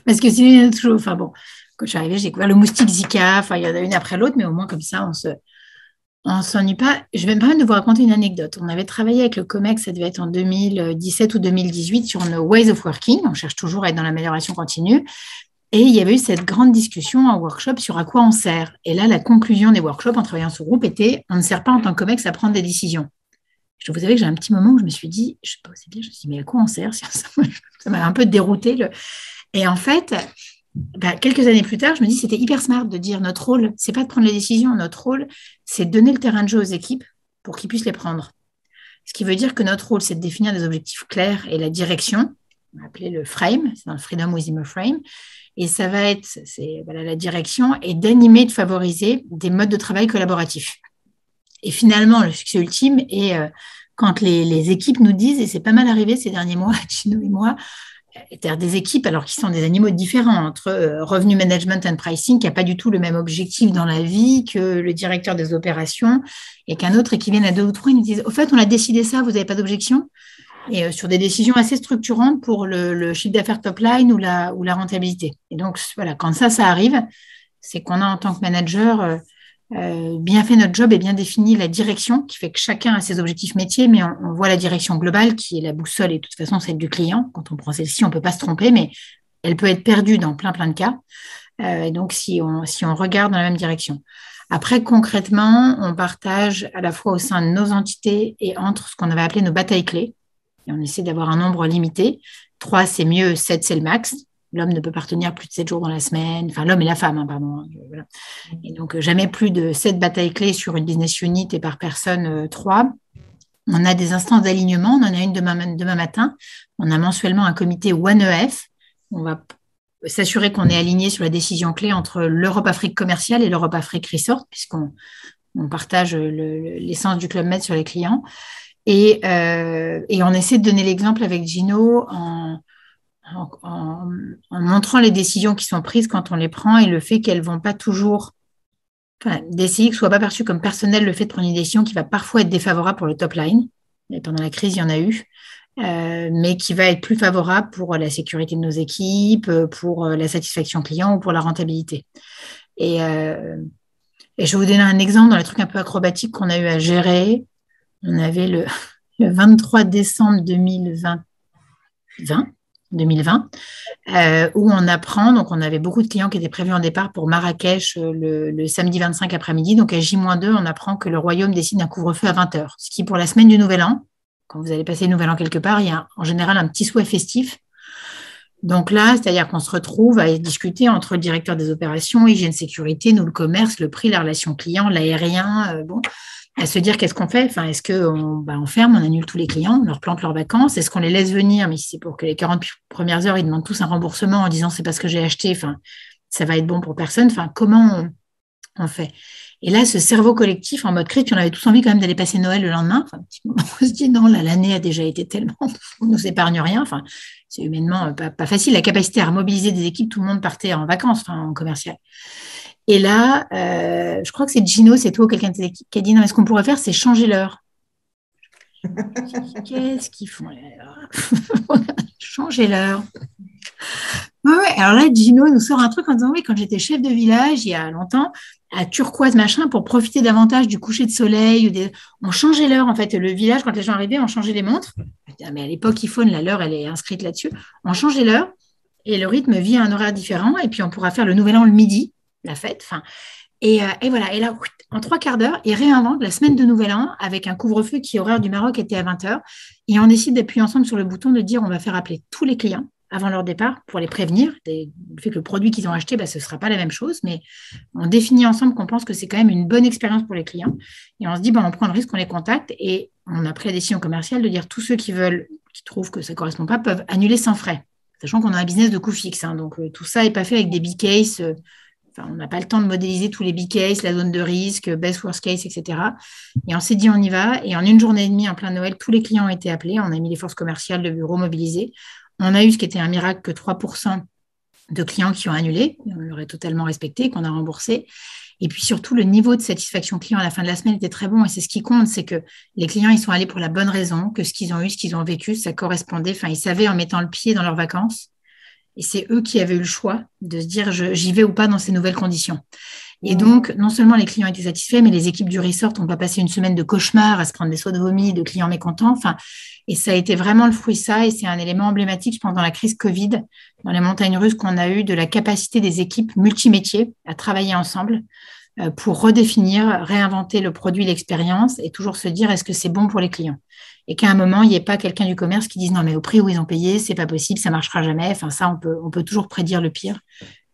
Parce que c'est autre chose. Enfin bon, quand je suis arrivée, j'ai découvert le moustique Zika. Enfin, il y en a une après l'autre, mais au moins comme ça, on s'ennuie pas. Je vais me permettre de vous raconter une anecdote. On avait travaillé avec le COMEX, ça devait être en 2017 ou 2018, sur nos ways of working. On cherche toujours à être dans l'amélioration continue. Et il y avait eu cette grande discussion en workshop sur à quoi on sert. Et là, la conclusion des workshops en travaillant sur groupe était « on ne sert pas en tant que COMEX à prendre des décisions ». Je vous savez que j'ai un petit moment où je me suis dit, je ne sais pas, c'est bien, je me suis dit, mais à quoi on sert? Ça m'a un peu déroutée. Et en fait, quelques années plus tard, je me dis c'était hyper smart de dire notre rôle, c'est pas de prendre les décisions, notre rôle, c'est de donner le terrain de jeu aux équipes pour qu'ils puissent les prendre. Ce qui veut dire que notre rôle, c'est de définir des objectifs clairs et la direction, on va appeler le frame, c'est dans le Freedom Within a Frame, et ça va être la direction et d'animer, de favoriser des modes de travail collaboratifs. Et finalement, le succès ultime est quand les équipes nous disent, et c'est pas mal arrivé ces derniers mois, Gino et moi, c'est-à-dire des équipes, alors qui sont des animaux différents, entre revenue management and pricing, qui n'a pas du tout le même objectif dans la vie que le directeur des opérations, et qu'un autre, et qui viennent à deux ou trois, ils nous disent « Au fait, on a décidé ça, vous n'avez pas d'objection ?» Et sur des décisions assez structurantes pour le chiffre d'affaires top line ou la rentabilité. Et donc, voilà, quand ça arrive, c'est qu'on a en tant que manager bien fait notre job et bien défini la direction, qui fait que chacun a ses objectifs métiers, mais on voit la direction globale qui est la boussole et de toute façon celle du client. Quand on prend celle-ci, on ne peut pas se tromper, mais elle peut être perdue dans plein de cas. Et donc, si on regarde dans la même direction. Après, concrètement, on partage à la fois au sein de nos entités et entre ce qu'on avait appelé nos batailles clés. Et on essaie d'avoir un nombre limité. 3, c'est mieux, 7, c'est le max. L'homme ne peut pas retenir plus de 7 jours dans la semaine. Enfin, l'homme et la femme, pardon. Voilà. Et donc, jamais plus de 7 batailles clés sur une business unit et par personne, 3. On a des instances d'alignement. On en a une demain matin. On a mensuellement un comité OneEF. On va s'assurer qu'on est aligné sur la décision clé entre l'Europe-Afrique commerciale et l'Europe-Afrique resort, puisqu'on partage l'essence du Club Med sur les clients. Et on essaie de donner l'exemple avec Gino en montrant les décisions qui sont prises quand on les prend et le fait qu'elles ne vont pas toujours, enfin, d'essayer que ce ne soit pas perçu comme personnel le fait de prendre une décision qui va parfois être défavorable pour le top line. Et pendant la crise, il y en a eu. Mais qui va être plus favorable pour la sécurité de nos équipes, pour la satisfaction client ou pour la rentabilité. Et je vais vous donner un exemple dans les trucs un peu acrobatiques qu'on a eu à gérer. On avait le 23 décembre 2020 où on apprend, donc on avait beaucoup de clients qui étaient prévus en départ pour Marrakech le samedi 25 après-midi, donc à J-2, on apprend que le royaume décide d'un couvre-feu à 20h, ce qui pour la semaine du Nouvel An, quand vous allez passer le Nouvel An quelque part, il y a en général un petit souhait festif. Donc là, c'est-à-dire qu'on se retrouve à discuter entre le directeur des opérations, hygiène, sécurité, nous, le commerce, le prix, la relation client, l'aérien, à se dire qu'est-ce qu'on fait. Enfin, est-ce qu'on on ferme, on annule tous les clients, on leur plante leurs vacances, est-ce qu'on les laisse venir, mais si c'est pour que les 40 premières heures, ils demandent tous un remboursement en disant c'est parce que j'ai acheté, enfin, ça va être bon pour personne, enfin, comment on fait ? Et là, ce cerveau collectif en mode crise, puis on avait tous envie quand même d'aller passer Noël le lendemain. Enfin, on se dit non, là, l'année a déjà été tellement, on ne nous épargne rien. Enfin, c'est humainement pas facile. La capacité à mobiliser des équipes, tout le monde partait en vacances, enfin, en commercial. Et là, je crois que c'est Gino, c'est toi ou quelqu'un de tes équipes qui a dit non, mais ce qu'on pourrait faire, c'est changer l'heure. Qu'est-ce qu'ils font alors? Changer l'heure. Ouais, alors là, Gino nous sort un truc en disant oui, quand j'étais chef de village il y a longtemps, à Turquoise, machin, pour profiter davantage du coucher de soleil. On changeait l'heure, en fait. Le village, quand les gens arrivaient, on changeait les montres. Mais à l'époque, iPhone, l'heure, elle est inscrite là-dessus. On changeait l'heure et le rythme vit à un horaire différent. Et puis, on pourra faire le Nouvel An le midi, la fête. Enfin, et voilà. Et là, en 3 quarts d'heure, ils réinventent la semaine de Nouvel An avec un couvre-feu qui, horaire du Maroc, était à 20h. Et on décide d'appuyer ensemble sur le bouton de dire on va faire appeler tous les clients avant leur départ, pour les prévenir, le fait que le produit qu'ils ont acheté, ce ne sera pas la même chose, mais on définit ensemble qu'on pense que c'est quand même une bonne expérience pour les clients, et on se dit, on prend le risque, on les contacte, et on a pris la décision commerciale de dire tous ceux qui trouvent que ça ne correspond pas, peuvent annuler sans frais, sachant qu'on a un business de coût fixe, donc tout ça n'est pas fait avec des big cases, on n'a pas le temps de modéliser tous les big cases, la zone de risque, best worst case, etc. Et on s'est dit, on y va, et en une journée et demie, en plein Noël, tous les clients ont été appelés, on a mis les forces commerciales de bureau mobilisées. On a eu ce qui était un miracle que 3% de clients qui ont annulé, on l'aurait totalement respecté, qu'on a remboursé. Et puis surtout, le niveau de satisfaction client à la fin de la semaine était très bon et c'est ce qui compte, c'est que les clients, ils sont allés pour la bonne raison, que ce qu'ils ont eu, ce qu'ils ont vécu, ça correspondait. Enfin, ils savaient en mettant le pied dans leurs vacances et c'est eux qui avaient eu le choix de se dire j'y vais ou pas dans ces nouvelles conditions. Et donc, non seulement les clients étaient satisfaits, mais les équipes du resort n'ont pas passé une semaine de cauchemar à se prendre des sauts de vomi, de clients mécontents. Enfin, et ça a été vraiment le fruit et c'est un élément emblématique, je pense, dans la crise Covid, dans les montagnes russes qu'on a eu de la capacité des équipes multimétiers à travailler ensemble pour redéfinir, réinventer le produit, l'expérience et toujours se dire est-ce que c'est bon pour les clients. Et qu'à un moment, il n'y ait pas quelqu'un du commerce qui dise non, mais au prix où ils ont payé, c'est pas possible, ça marchera jamais. Enfin, ça, on peut toujours prédire le pire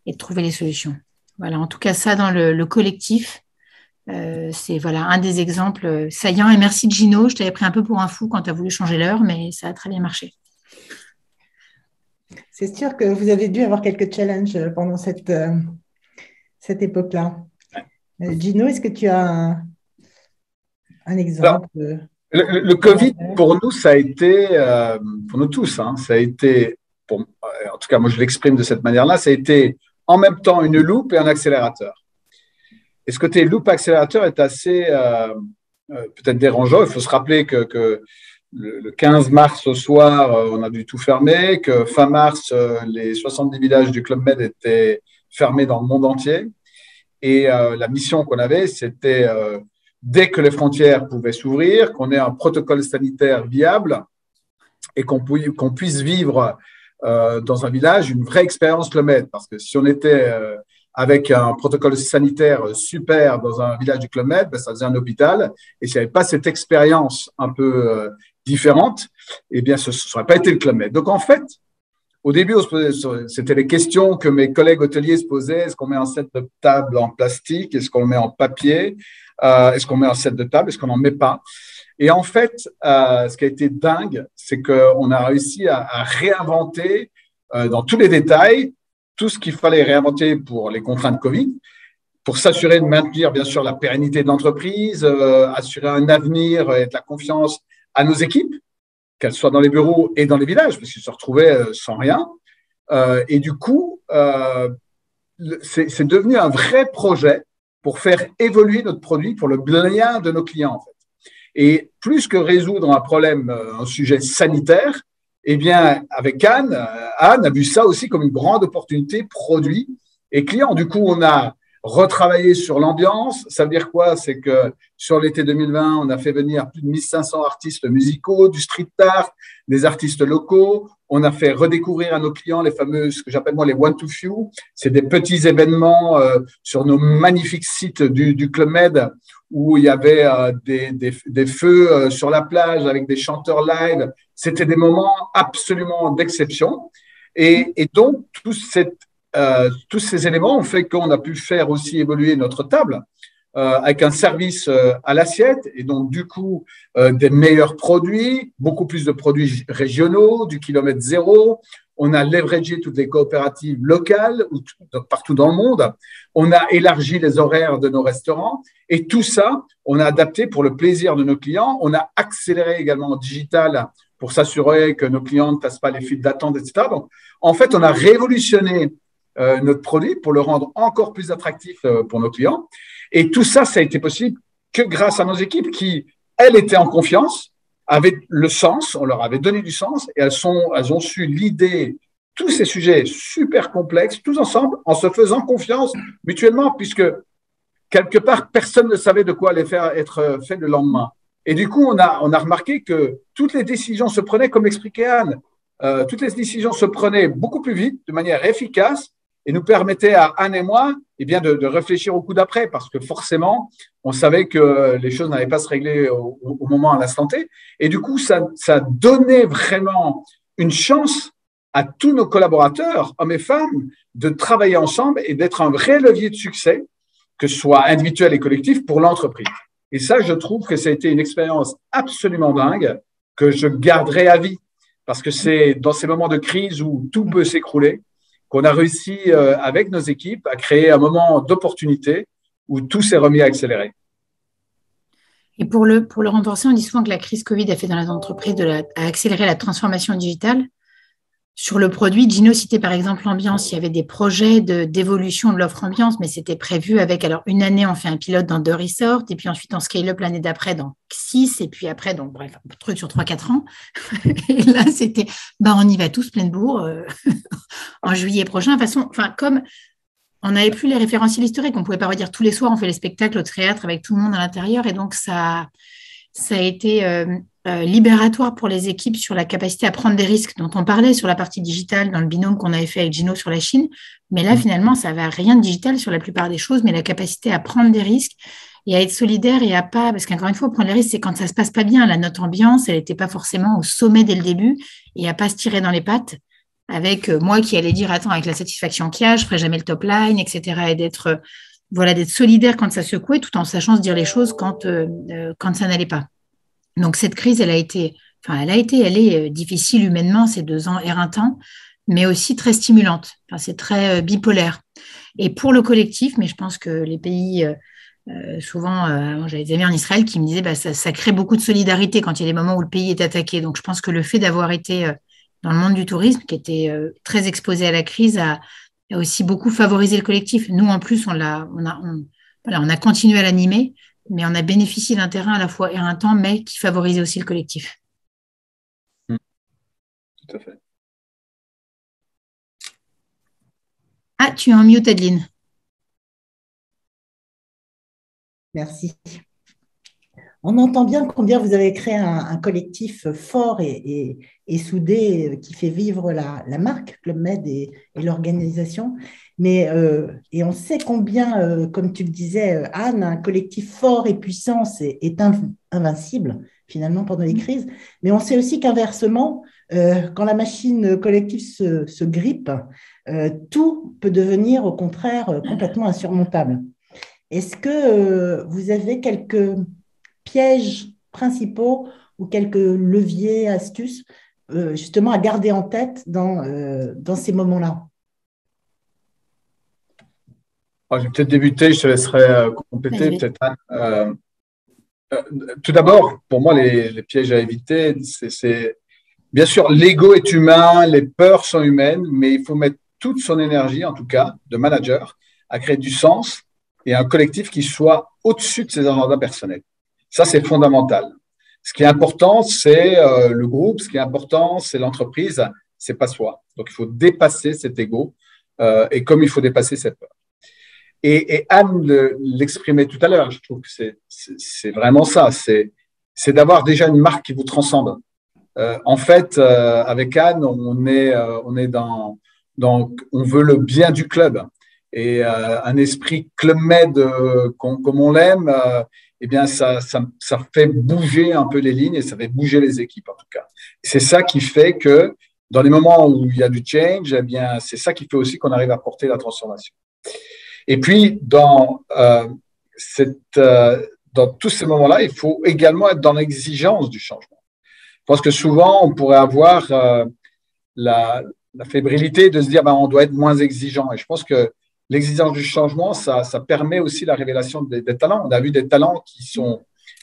et trouver les solutions. Voilà, en tout cas, ça, dans le collectif, c'est un des exemples saillants. Et merci, Gino. Je t'avais pris un peu pour un fou quand tu as voulu changer l'heure, mais ça a très bien marché. C'est sûr que vous avez dû avoir quelques challenges pendant cette époque-là. Gino, est-ce que tu as un exemple? Le Covid, pour nous, ça a été, pour nous tous, ça a été, en tout cas, moi, je l'exprime de cette manière-là, ça a été en même temps une loupe et un accélérateur. Et ce côté loupe-accélérateur est assez peut-être dérangeant. Il faut se rappeler que le 15 mars au soir, on a dû tout fermer, que fin mars, les 70 villages du Club Med étaient fermés dans le monde entier Et la mission qu'on avait, c'était dès que les frontières pouvaient s'ouvrir, qu'on ait un protocole sanitaire viable et qu'on puisse vivre dans un village une vraie expérience Club Med. Parce que si on était avec un protocole sanitaire super dans un village du Club Med, ben, ça faisait un hôpital. Et s'il n'y avait pas cette expérience un peu différente, eh bien, ce n'aurait pas été le Club Med. Donc, en fait, au début, c'était les questions que mes collègues hôteliers se posaient. Est-ce qu'on met un set de table en plastique? Est-ce qu'on le met en papier? Est-ce qu'on met un set de table? Est-ce qu'on n'en met pas? Et en fait, ce qui a été dingue, c'est qu'on a réussi à réinventer dans tous les détails tout ce qu'il fallait réinventer pour les contraintes Covid, pour s'assurer de maintenir, bien sûr, la pérennité de l'entreprise, assurer un avenir et de la confiance à nos équipes, qu'elles soient dans les bureaux et dans les villages, parce qu'ils se retrouvaient sans rien. Et du coup, c'est devenu un vrai projet pour faire évoluer notre produit pour le bien de nos clients, en fait. Et plus que résoudre un problème, un sujet sanitaire, eh bien, avec Anne a vu ça aussi comme une grande opportunité produit et client. Du coup, on a retravaillé sur l'ambiance. Ça veut dire quoi? C'est que sur l'été 2020, on a fait venir plus de 1500 artistes musicaux, du street art, des artistes locaux. On a fait redécouvrir à nos clients les fameux, ce que j'appelle moi les one to few. C'est des petits événements sur nos magnifiques sites du Club Med où il y avait des feux sur la plage avec des chanteurs live. C'était des moments absolument d'exception. Et donc, tous ces éléments ont fait qu'on a pu faire aussi évoluer notre table avec un service à l'assiette et donc du coup des meilleurs produits, beaucoup plus de produits régionaux, du kilomètre zéro. On a leveragé toutes les coopératives locales partout dans le monde. On a élargi les horaires de nos restaurants et tout ça, on a adapté pour le plaisir de nos clients. On a accéléré également en digital pour s'assurer que nos clients ne passent pas les files d'attente, etc. Donc, en fait, on a révolutionné notre produit pour le rendre encore plus attractif pour nos clients. Et tout ça, ça a été possible que grâce à nos équipes qui, elles, étaient en confiance, avaient le sens, on leur avait donné du sens et elles ont su l'idée, tous ces sujets super complexes, tous ensemble, en se faisant confiance mutuellement, puisque quelque part, personne ne savait de quoi allait être fait le lendemain. Et du coup, on a remarqué que toutes les décisions se prenaient, comme l'expliquait Anne, toutes les décisions se prenaient beaucoup plus vite, de manière efficace, et nous permettait à Anne et moi eh bien, de réfléchir au coup d'après, parce que forcément, on savait que les choses n'allaient pas se régler au moment, à l'instant T. Et du coup, ça donnait vraiment une chance à tous nos collaborateurs, hommes et femmes, de travailler ensemble et d'être un vrai levier de succès, que ce soit individuel et collectif, pour l'entreprise. Et ça, je trouve que ça a été une expérience absolument dingue que je garderai à vie, parce que c'est dans ces moments de crise où tout peut s'écrouler qu'on a réussi, avec nos équipes, à créer un moment d'opportunité où tout s'est remis à accélérer. Et pour le renforcer, on dit souvent que la crise Covid a fait dans les entreprises a accéléré la transformation digitale. Sur le produit, Gino citait par exemple l'ambiance. Il y avait des projets d'évolution de l'offre ambiance, mais c'était prévu avec, alors une année, on fait un pilote dans 2 resorts, et puis ensuite on scale-up l'année d'après dans 6, et puis après, donc bref, un truc sur 3-4 ans. Et là, c'était, on y va tous plein de bourre en juillet prochain. De toute façon, comme on n'avait plus les référentiels historiques, on ne pouvait pas redire tous les soirs, on fait les spectacles au théâtre avec tout le monde à l'intérieur, et donc ça a été libératoire pour les équipes sur la capacité à prendre des risques dont on parlait sur la partie digitale dans le binôme qu'on avait fait avec Gino sur la Chine. Mais là, finalement, ça n'avait rien de digital sur la plupart des choses, mais la capacité à prendre des risques et à être solidaire et à pas… Parce qu'encore une fois, prendre les risques, c'est quand ça ne se passe pas bien. Là, notre ambiance, elle n'était pas forcément au sommet dès le début et à ne pas se tirer dans les pattes avec moi qui allais dire « Attends, avec la satisfaction qu'il y a, je ne ferai jamais le top line, etc. » et d'être solidaire quand ça secouait, tout en sachant se dire les choses quand ça n'allait pas. Donc, cette crise, elle est difficile humainement, ces 2 ans éreintants, mais aussi très stimulante. Enfin, c'est très bipolaire. Et pour le collectif, mais je pense que les pays, souvent, j'avais des amis en Israël qui me disaient ça crée beaucoup de solidarité quand il y a des moments où le pays est attaqué. Donc, je pense que le fait d'avoir été dans le monde du tourisme, qui était très exposé à la crise, a aussi beaucoup favorisé le collectif. Nous, en plus, on a continué à l'animer, mais on a bénéficié d'un terrain à la fois éreintant, mais qui favorisait aussi le collectif. Tout à fait. Ah, tu es en mute, Adeline. Merci. On entend bien combien vous avez créé un collectif fort et soudé qui fait vivre la marque Club Med et l'organisation. Et on sait combien, comme tu le disais, Anne, un collectif fort et puissant est invincible finalement pendant les crises. Mais on sait aussi qu'inversement, quand la machine collective se grippe, tout peut devenir au contraire complètement insurmontable. Est-ce que vous avez quelques pièges principaux ou quelques leviers, astuces, justement à garder en tête dans ces moments-là? Je vais peut-être débuter, je te laisserai compléter peut-être. Tout d'abord, pour moi, les pièges à éviter, c'est bien sûr, l'ego est humain, les peurs sont humaines, mais il faut mettre toute son énergie, en tout cas, de manager, à créer du sens et un collectif qui soit au-dessus de ses agendas personnels. Ça, c'est fondamental. Ce qui est important, c'est le groupe. Ce qui est important, c'est l'entreprise. C'est pas soi. Donc, il faut dépasser cet ego et comme il faut dépasser cette peur. Et Anne l'exprimait tout à l'heure. Je trouve que c'est vraiment ça. C'est d'avoir déjà une marque qui vous transcende. En fait, avec Anne, on est dans on veut le bien du club. Et un esprit Club Med comme on l'aime, eh bien ça fait bouger un peu les lignes et ça fait bouger les équipes en tout cas. C'est ça qui fait que dans les moments où il y a du change, eh bien c'est ça qui fait aussi qu'on arrive à porter la transformation. Et puis dans tous ces moments-là, il faut également être dans l'exigence du changement. Je pense que souvent on pourrait avoir la fébrilité de se dire on doit être moins exigeant. Et je pense que l'exigence du changement, ça permet aussi la révélation des talents. On a vu des talents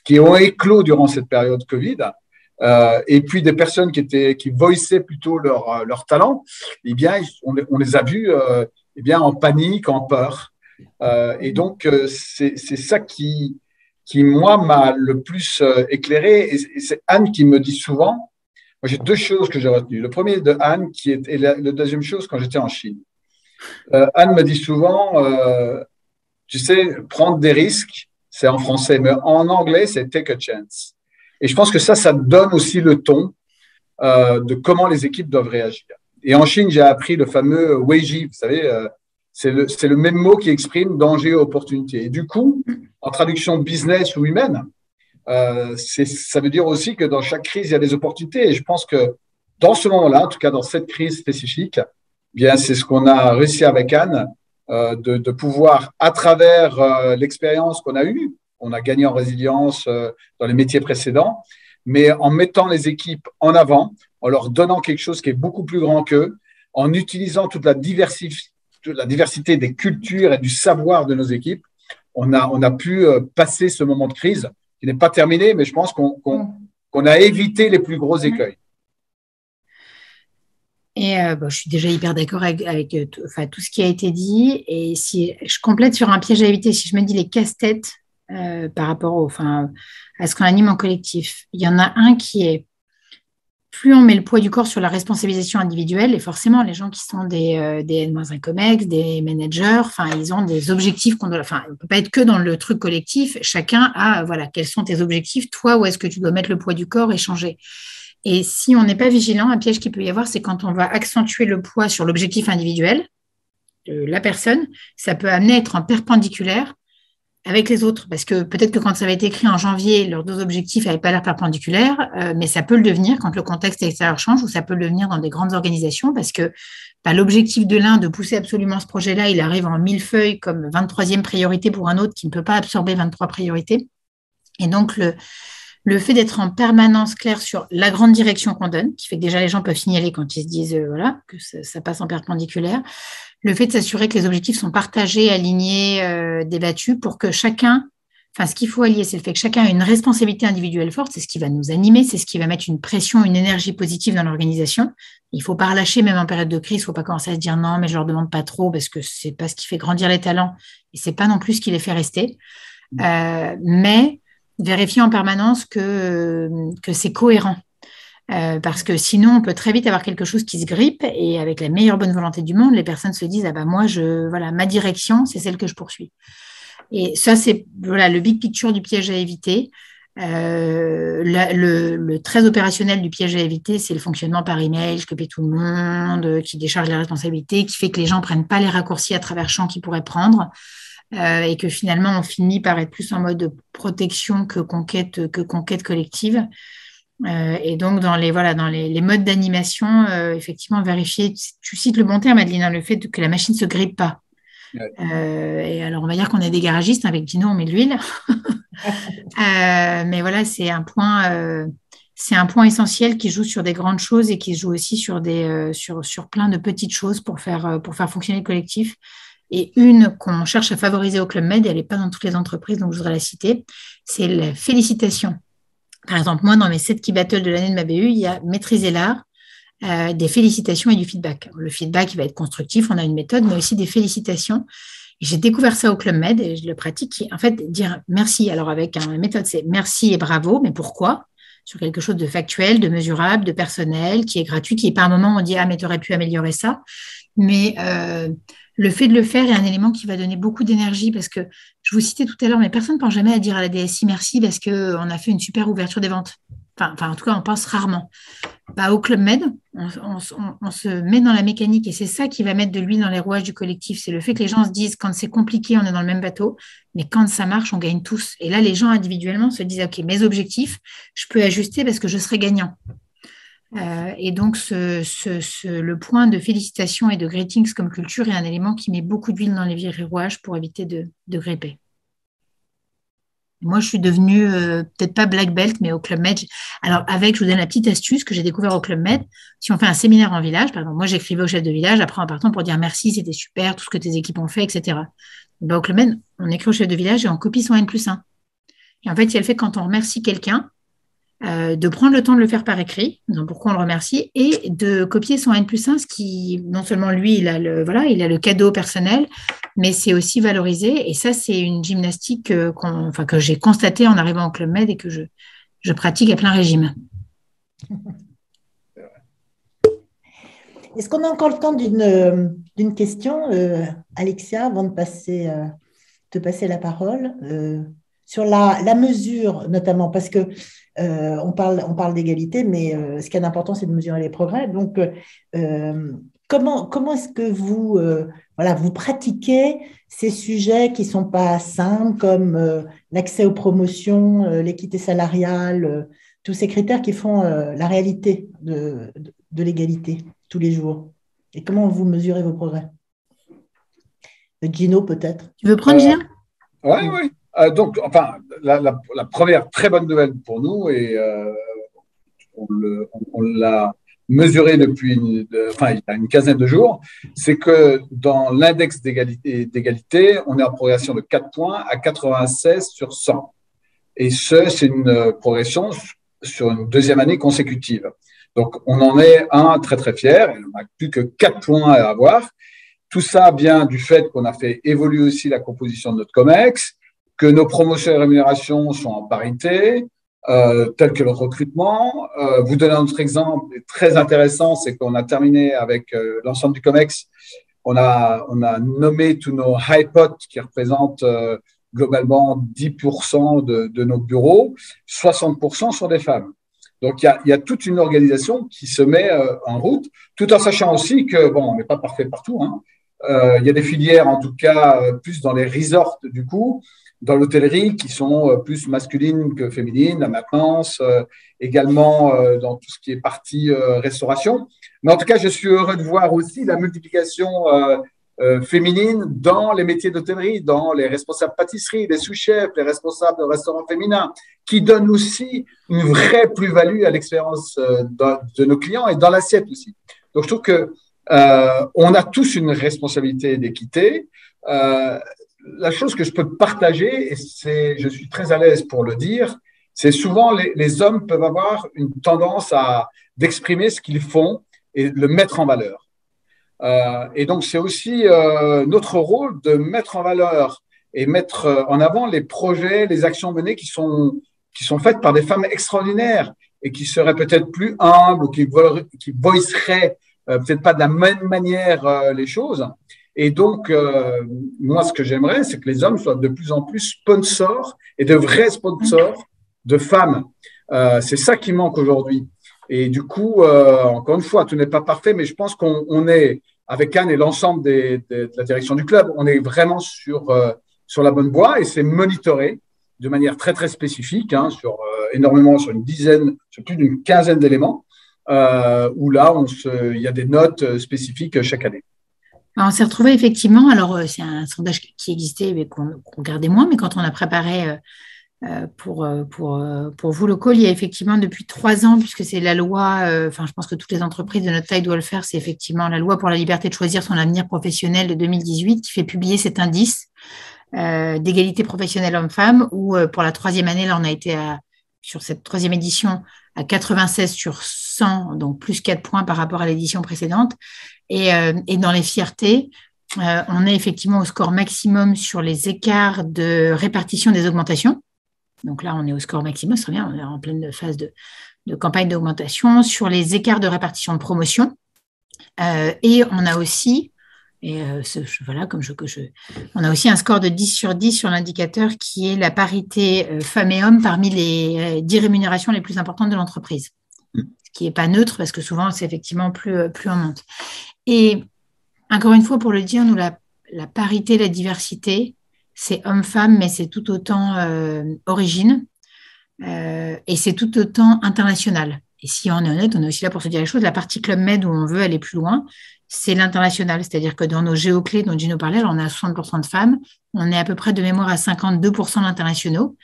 qui ont éclos durant cette période Covid, et puis des personnes qui voiçaient plutôt leurs talents. Eh bien, on les a vus, eh bien, en panique, en peur. Et donc, c'est ça qui moi m'a le plus éclairé. Et c'est Anne qui me dit souvent. Moi, j'ai deux choses que j'ai retenues. Le premier de Anne, et la deuxième chose quand j'étais en Chine. Anne me dit souvent, tu sais, prendre des risques, c'est en français, mais en anglais, c'est take a chance. Et je pense que ça donne aussi le ton de comment les équipes doivent réagir. Et en Chine, j'ai appris le fameux weiji, vous savez, c'est le même mot qui exprime danger et opportunité. Et du coup, en traduction business ou humaine, ça veut dire aussi que dans chaque crise, il y a des opportunités. Et je pense que dans ce moment-là, en tout cas dans cette crise spécifique, bien, c'est ce qu'on a réussi avec Anne, de pouvoir, à travers l'expérience qu'on a eue, on a gagné en résilience dans les métiers précédents, mais en mettant les équipes en avant, en leur donnant quelque chose qui est beaucoup plus grand qu'eux, en utilisant toute la diversité des cultures et du savoir de nos équipes, on a pu passer ce moment de crise qui n'est pas terminé, mais je pense qu'on a évité les plus gros écueils. Et je suis déjà hyper d'accord avec tout ce qui a été dit. Et si je complète sur un piège à éviter, si je me dis les casse-têtes par rapport à ce qu'on anime en collectif, il y en a un qui est plus on met le poids du corps sur la responsabilisation individuelle, et forcément les gens qui sont des N-1 Comex, des managers, ils ont des objectifs qu'on doit. On ne peut pas être que dans le truc collectif. Chacun a quels sont tes objectifs, toi où est-ce que tu dois mettre le poids du corps et changer. Et si on n'est pas vigilant, un piège qu'il peut y avoir, c'est quand on va accentuer le poids sur l'objectif individuel de la personne, ça peut amener à être en perpendiculaire avec les autres. Parce que peut-être que quand ça va être écrit en janvier, leurs deux objectifs n'avaient pas l'air perpendiculaires, mais ça peut le devenir quand le contexte extérieur change, ou ça peut le devenir dans des grandes organisations, parce que l'objectif de l'un de pousser absolument ce projet-là, il arrive en millefeuille comme 23e priorité pour un autre qui ne peut pas absorber 23 priorités. Et donc, le fait d'être en permanence clair sur la grande direction qu'on donne, qui fait que déjà les gens peuvent signaler quand ils se disent que ça passe en perpendiculaire, le fait de s'assurer que les objectifs sont partagés, alignés, débattus, pour que chacun, ce qu'il faut allier, c'est le fait que chacun a une responsabilité individuelle forte, c'est ce qui va nous animer, c'est ce qui va mettre une pression, une énergie positive dans l'organisation. Il ne faut pas relâcher, même en période de crise, il ne faut pas commencer à se dire non, mais je ne leur demande pas trop, parce que ce n'est pas ce qui fait grandir les talents, et ce n'est pas non plus ce qui les fait rester. Mais vérifier en permanence que c'est cohérent. Parce que sinon, on peut très vite avoir quelque chose qui se grippe et avec la meilleure bonne volonté du monde, les personnes se disent « Ah ben moi, ma direction, c'est celle que je poursuis. » Et ça, c'est voilà, le big picture du piège à éviter. Le très opérationnel du piège à éviter, c'est le fonctionnement par email, que paie tout le monde, qui décharge les responsabilités, qui fait que les gens ne prennent pas les raccourcis à travers champs qu'ils pourraient prendre, et que finalement on finit par être plus en mode de protection que conquête collective. Et donc dans les voilà dans les modes d'animation, effectivement vérifier. Tu cites le bon terme, Adeline, le fait que la machine ne se grippe pas. Ouais. Et alors on va dire qu'on est des garagistes avec Gino, on met de l'huile. Mais voilà, c'est un point essentiel qui joue sur des grandes choses et qui joue aussi sur des sur plein de petites choses pour faire fonctionner le collectif. Et une qu'on cherche à favoriser au Club Med, et elle n'est pas dans toutes les entreprises, donc je voudrais la citer, c'est la félicitation. Par exemple, moi, dans mes 7 key battles de l'année de ma BU, il y a maîtriser l'art, des félicitations et du feedback. Le feedback, il va être constructif, on a une méthode, mais aussi des félicitations. J'ai découvert ça au Club Med et je le pratique. En fait, dire merci, alors avec une méthode, c'est merci et bravo, mais pourquoi ? Sur quelque chose de factuel, de mesurable, de personnel, qui est gratuit, qui par moment, on dit « Ah, mais tu aurais pu améliorer ça ». Mais le fait de le faire est un élément qui va donner beaucoup d'énergie parce que, je vous citais tout à l'heure, mais personne ne pense jamais à dire à la DSI merci parce qu'on a fait une super ouverture des ventes. Enfin, en tout cas, on pense rarement. Bah, au Club Med, on se met dans la mécanique et c'est ça qui va mettre de l'huile dans les rouages du collectif. C'est le fait que les gens se disent quand c'est compliqué, on est dans le même bateau, mais quand ça marche, on gagne tous. Et là, les gens individuellement se disent « Ok, mes objectifs, je peux ajuster parce que je serai gagnant ». Et donc, le point de félicitations et de greetings comme culture est un élément qui met beaucoup d'huile dans les rouages pour éviter de gripper. Moi, je suis devenue, peut-être pas black belt, mais au Club Med. Alors, je vous donne la petite astuce que j'ai découvert au Club Med. Si on fait un séminaire en village, par exemple, moi, j'écrivais au chef de village, après en partant pour dire merci, c'était super, tout ce que tes équipes ont fait, etc. Ben, au Club Med, on écrit au chef de village et on copie son N+1. Et en fait, il y a le fait quand on remercie quelqu'un, de prendre le temps de le faire par écrit, donc pourquoi on le remercie, et de copier son N+1, ce qui, non seulement lui, il a le cadeau personnel, mais c'est aussi valorisé. Et ça, c'est une gymnastique que j'ai constatée en arrivant au Club Med et que je pratique à plein régime. Est-ce qu'on a encore le temps d'une question, Alexia, avant de te passer la parole sur la mesure, notamment, parce que on parle d'égalité, mais ce qui est important, c'est de mesurer les progrès. Donc, comment est-ce que vous pratiquez ces sujets qui ne sont pas simples, comme l'accès aux promotions, l'équité salariale, tous ces critères qui font la réalité de l'égalité tous les jours? Et comment vous mesurez vos progrès? Gino, peut-être. Tu veux prendre Gino? Oui. Donc, la première très bonne nouvelle pour nous, et on l'a mesuré depuis il y a une quinzaine de jours, c'est que dans l'index d'égalité, on est en progression de 4 points à 96 sur 100. Et c'est une progression sur une deuxième année consécutive. Donc, on en est très, très fiers. Et on n'a plus que 4 points à avoir. Tout ça vient du fait qu'on a fait évoluer aussi la composition de notre COMEX, que nos promotions et rémunérations sont en parité, tel que le recrutement. Vous donnez un autre exemple très intéressant, c'est qu'on a terminé avec l'ensemble du COMEX. On a nommé tous nos high pots qui représentent globalement 10% de nos bureaux. 60% sont des femmes. Donc, il y a toute une organisation qui se met en route, tout en sachant aussi que, on n'est pas parfait partout, hein. Il y a des filières, en tout cas, plus dans les resorts, du coup, dans l'hôtellerie, qui sont plus masculines que féminines, la maintenance, également dans tout ce qui est partie restauration. Mais en tout cas, je suis heureux de voir aussi la multiplication féminine dans les métiers d'hôtellerie, dans les responsables pâtisserie, les sous-chefs, les responsables de restaurants féminins, qui donnent aussi une vraie plus-value à l'expérience de nos clients et dans l'assiette aussi. Donc, je trouve que on a tous une responsabilité d'équité. La chose que je peux partager, et je suis très à l'aise pour le dire, c'est souvent les hommes peuvent avoir une tendance à d'exprimer ce qu'ils font et le mettre en valeur. Et donc, c'est aussi notre rôle de mettre en valeur et mettre en avant les projets, les actions menées qui sont faites par des femmes extraordinaires et qui seraient peut-être plus humbles ou qui voiceraient peut-être pas de la même manière les choses. Et donc, moi, ce que j'aimerais, c'est que les hommes soient de plus en plus sponsors et de vrais sponsors de femmes. C'est ça qui manque aujourd'hui. Et du coup, encore une fois, tout n'est pas parfait, mais je pense qu'on est, avec Anne et l'ensemble de la direction du club, on est vraiment sur la bonne voie et c'est monitoré de manière très, très spécifique, hein, sur une dizaine, sur plus d'une quinzaine d'éléments, où là, il y a des notes spécifiques chaque année. Alors, on s'est retrouvés effectivement, alors c'est un sondage qui existait mais qu'on gardait moins, mais quand on a préparé pour vous le call, il y a effectivement depuis 3 ans, puisque c'est la loi, enfin je pense que toutes les entreprises de notre taille doivent le faire, c'est effectivement la loi pour la liberté de choisir son avenir professionnel de 2018 qui fait publier cet indice d'égalité professionnelle homme-femme, où pour la 3e année, là on a été sur cette 3e édition à 96 sur 100, donc plus 4 points par rapport à l'édition précédente. Et dans les fiertés, on est effectivement au score maximum sur les écarts de répartition des augmentations. Donc là, on est au score maximum, c'est très bien, on est en pleine phase de campagne d'augmentation, sur les écarts de répartition de promotion. Et on a aussi, on a aussi un score de 10 sur 10 sur l'indicateur qui est la parité femmes et hommes parmi les 10 rémunérations les plus importantes de l'entreprise. Ce qui n'est pas neutre parce que souvent, c'est effectivement plus on monte. Et encore une fois, pour le dire, nous, la parité, la diversité, c'est homme-femme, mais c'est tout autant origine et c'est tout autant international. Et si on est honnête, on est aussi là pour se dire les choses. La partie Club Med où on veut aller plus loin, c'est l'international. C'est-à-dire que dans nos géoclés dont Gino parlait, on est à 60% de femmes, on est à peu près de mémoire à 52% d'internationaux.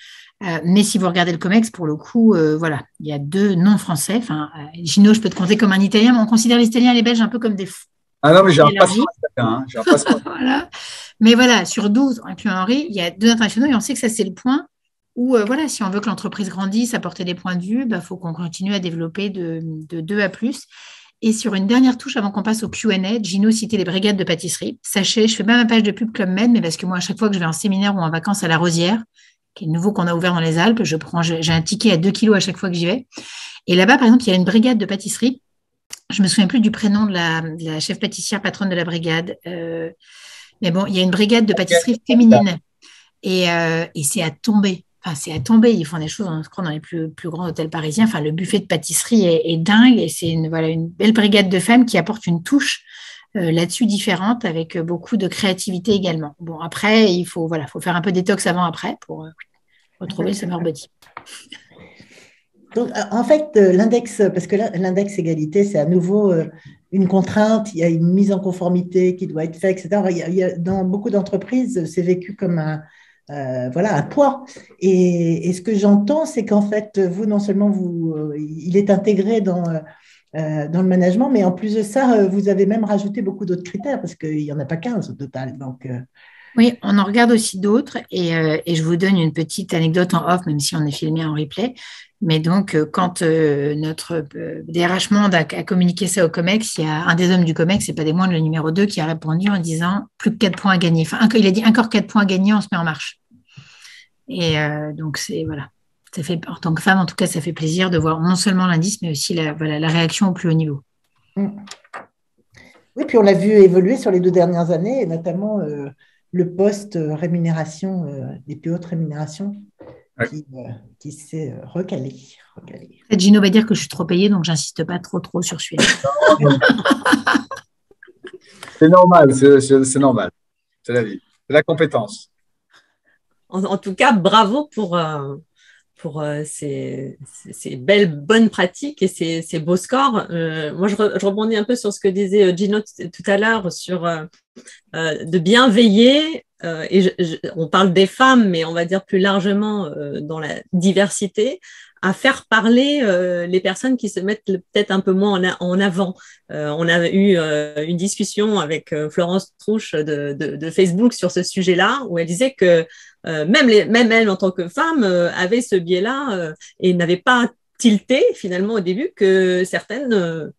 Mais si vous regardez le COMEX, pour le coup, voilà, il y a 2 non-français. Enfin, Gino, je peux te compter comme un Italien, mais on considère les Italiens et les Belges un peu comme des fous. Ah non, mais j'ai un passeport italien. Voilà. Mais voilà, sur 12, incluant Henri, il y a 2 internationaux et on sait que ça, c'est le point où, voilà, si on veut que l'entreprise grandisse, apporter des points de vue, bah, faut qu'on continue à développer de 2 à plus. Et sur une dernière touche, avant qu'on passe au Q&A, Gino citait les brigades de pâtisserie. Sachez, je fais pas ma page de pub Club Med, mais parce que moi, à chaque fois que je vais en séminaire ou en vacances à La Rosière, qui est nouveau qu'on a ouvert dans les Alpes, j'ai un ticket à 2 kilos à chaque fois que j'y vais. Et là-bas, par exemple, il y a une brigade de pâtisserie. Je me souviens plus du prénom de la chef pâtissière, patronne de la brigade. Mais bon, il y a une brigade de pâtisserie féminine. Et c'est à tomber. Enfin, c'est à tomber. Ils font des choses, on se croit, dans les plus grands hôtels parisiens. Enfin, le buffet de pâtisserie est dingue. Et c'est une belle brigade de femmes qui apporte une touche là-dessus différente, avec beaucoup de créativité également. Bon, après, il faut faire un peu détox avant-après pour retrouver ce summer body. Donc, en fait, l'index, parce que l'index égalité, c'est à nouveau une contrainte, il y a une mise en conformité qui doit être faite, etc. Dans beaucoup d'entreprises, c'est vécu comme un poids. Et ce que j'entends, c'est qu'en fait, vous, non seulement il est intégré dans le management, mais en plus de ça, vous avez même rajouté beaucoup d'autres critères, parce qu'il n'y en a pas 15 au total. Donc, oui, on en regarde aussi d'autres, et je vous donne une petite anecdote en off, même si on est filmé en replay. Mais donc, quand notre DRH Monde a communiqué ça au COMEX, il y a un des hommes du COMEX, c'est pas des moindres, le numéro 2, qui a répondu en disant plus que 4 points à gagner. Enfin, il a dit encore 4 points à gagner, on se met en marche. Et donc, c'est voilà. Ça fait, en tant que femme, en tout cas, ça fait plaisir de voir non seulement l'indice, mais aussi la réaction au plus haut niveau. Oui, puis on l'a vu évoluer sur les 2 dernières années, et notamment le poste rémunération, les plus hautes rémunérations, ouais, qui s'est recalé. Gino va dire que je suis trop payée, donc j'insiste pas trop sur celui-là. C'est normal, c'est normal. C'est la vie, c'est la compétence. En tout cas, bravo pour ces belles, bonnes pratiques et ces beaux scores. Moi, je rebondis un peu sur ce que disait Gino tout à l'heure, sur de bien veiller. Et on parle des femmes, mais on va dire plus largement dans la diversité, à faire parler les personnes qui se mettent peut-être un peu moins en avant. On a eu une discussion avec Florence Trouche de Facebook sur ce sujet-là, où elle disait que même elle, en tant que femme, avait ce biais-là et n'avait pas tilté finalement au début que certaines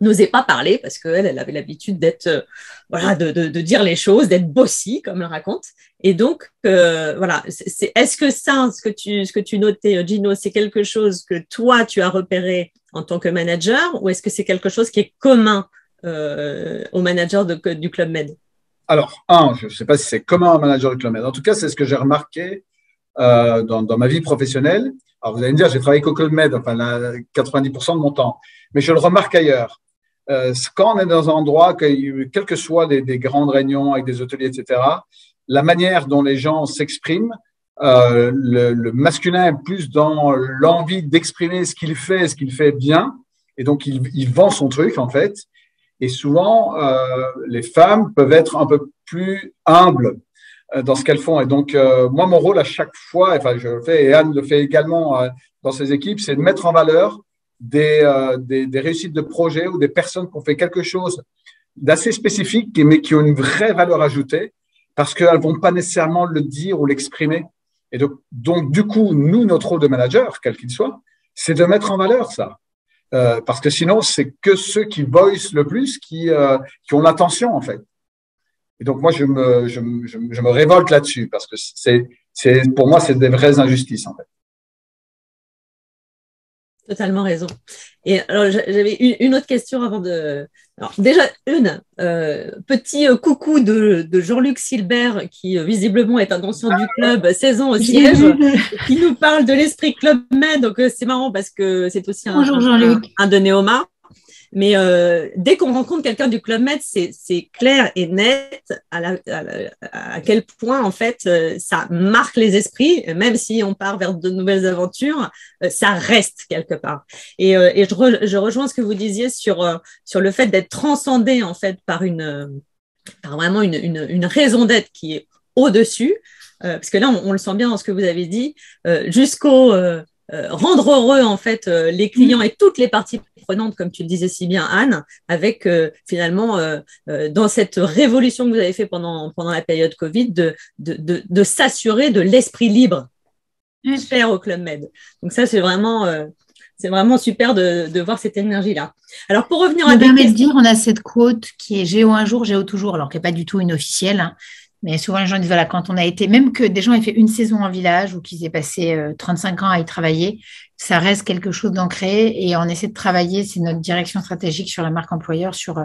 n'osait pas parler parce qu'elle avait l'habitude d'être, de dire les choses, d'être bossy, comme elle raconte. Et donc, est-ce que ça, ce que tu notais, Gino, c'est quelque chose que toi, tu as repéré en tant que manager, ou est-ce que c'est quelque chose qui est commun aux managers du Club Med ? Alors, je ne sais pas si c'est commun à un manager de Club Med. En tout cas, c'est ce que j'ai remarqué dans ma vie professionnelle. Alors, vous allez me dire, j'ai travaillé qu'au Club Med, enfin, 90% de mon temps. Mais je le remarque ailleurs. Quand on est dans un endroit, quelles que soient des grandes réunions avec des hôteliers, etc., la manière dont les gens s'expriment, le masculin est plus dans l'envie d'exprimer ce qu'il fait bien. Et donc, il vend son truc, en fait. Et souvent, les femmes peuvent être un peu plus humbles dans ce qu'elles font. Et donc, moi, mon rôle à chaque fois, enfin, je le fais, et Anne le fait également dans ses équipes, c'est de mettre en valeur des réussites de projet ou des personnes qui ont fait quelque chose d'assez spécifique, mais qui ont une vraie valeur ajoutée, parce qu'elles ne vont pas nécessairement le dire ou l'exprimer. Et donc, du coup, nous, notre rôle de manager, quel qu'il soit, c'est de mettre en valeur ça. Parce que sinon, c'est que ceux qui voicent le plus qui ont l'attention, en fait. Et donc, moi, je me révolte là-dessus parce que pour moi, c'est des vraies injustices, en fait. Totalement raison. Et alors, j'avais une autre question avant de… Alors, déjà, petit coucou de Jean-Luc Silbert, qui visiblement est un ancien du club, 16 ans au siège, qui nous parle de l'esprit Club Med. Donc, c'est marrant parce que c'est aussi bonjour, un de Neoma. Mais dès qu'on rencontre quelqu'un du Club Med, c'est clair et net à quel point, en fait, ça marque les esprits. Même si on part vers de nouvelles aventures, ça reste quelque part. Et je rejoins ce que vous disiez sur le fait d'être transcendé, en fait, par vraiment une raison d'être qui est au-dessus. Parce que là, on le sent bien dans ce que vous avez dit, jusqu'au… rendre heureux en fait les clients et toutes les parties prenantes, comme tu le disais si bien Anne, avec finalement dans cette révolution que vous avez fait pendant la période Covid, de s'assurer de l'esprit libre faire au Club Med. Donc ça, c'est vraiment super de voir cette énergie là. Alors pour revenir à permet de dire, on a cette quote qui est géo un jour, géo toujours, alors qui n'est pas du tout une officielle. Hein. Mais souvent, les gens disent, voilà, quand on a été, même que des gens aient fait une saison en village ou qu'ils aient passé 35 ans à y travailler, ça reste quelque chose d'ancré et on essaie de travailler, c'est notre direction stratégique sur la marque employeur, sur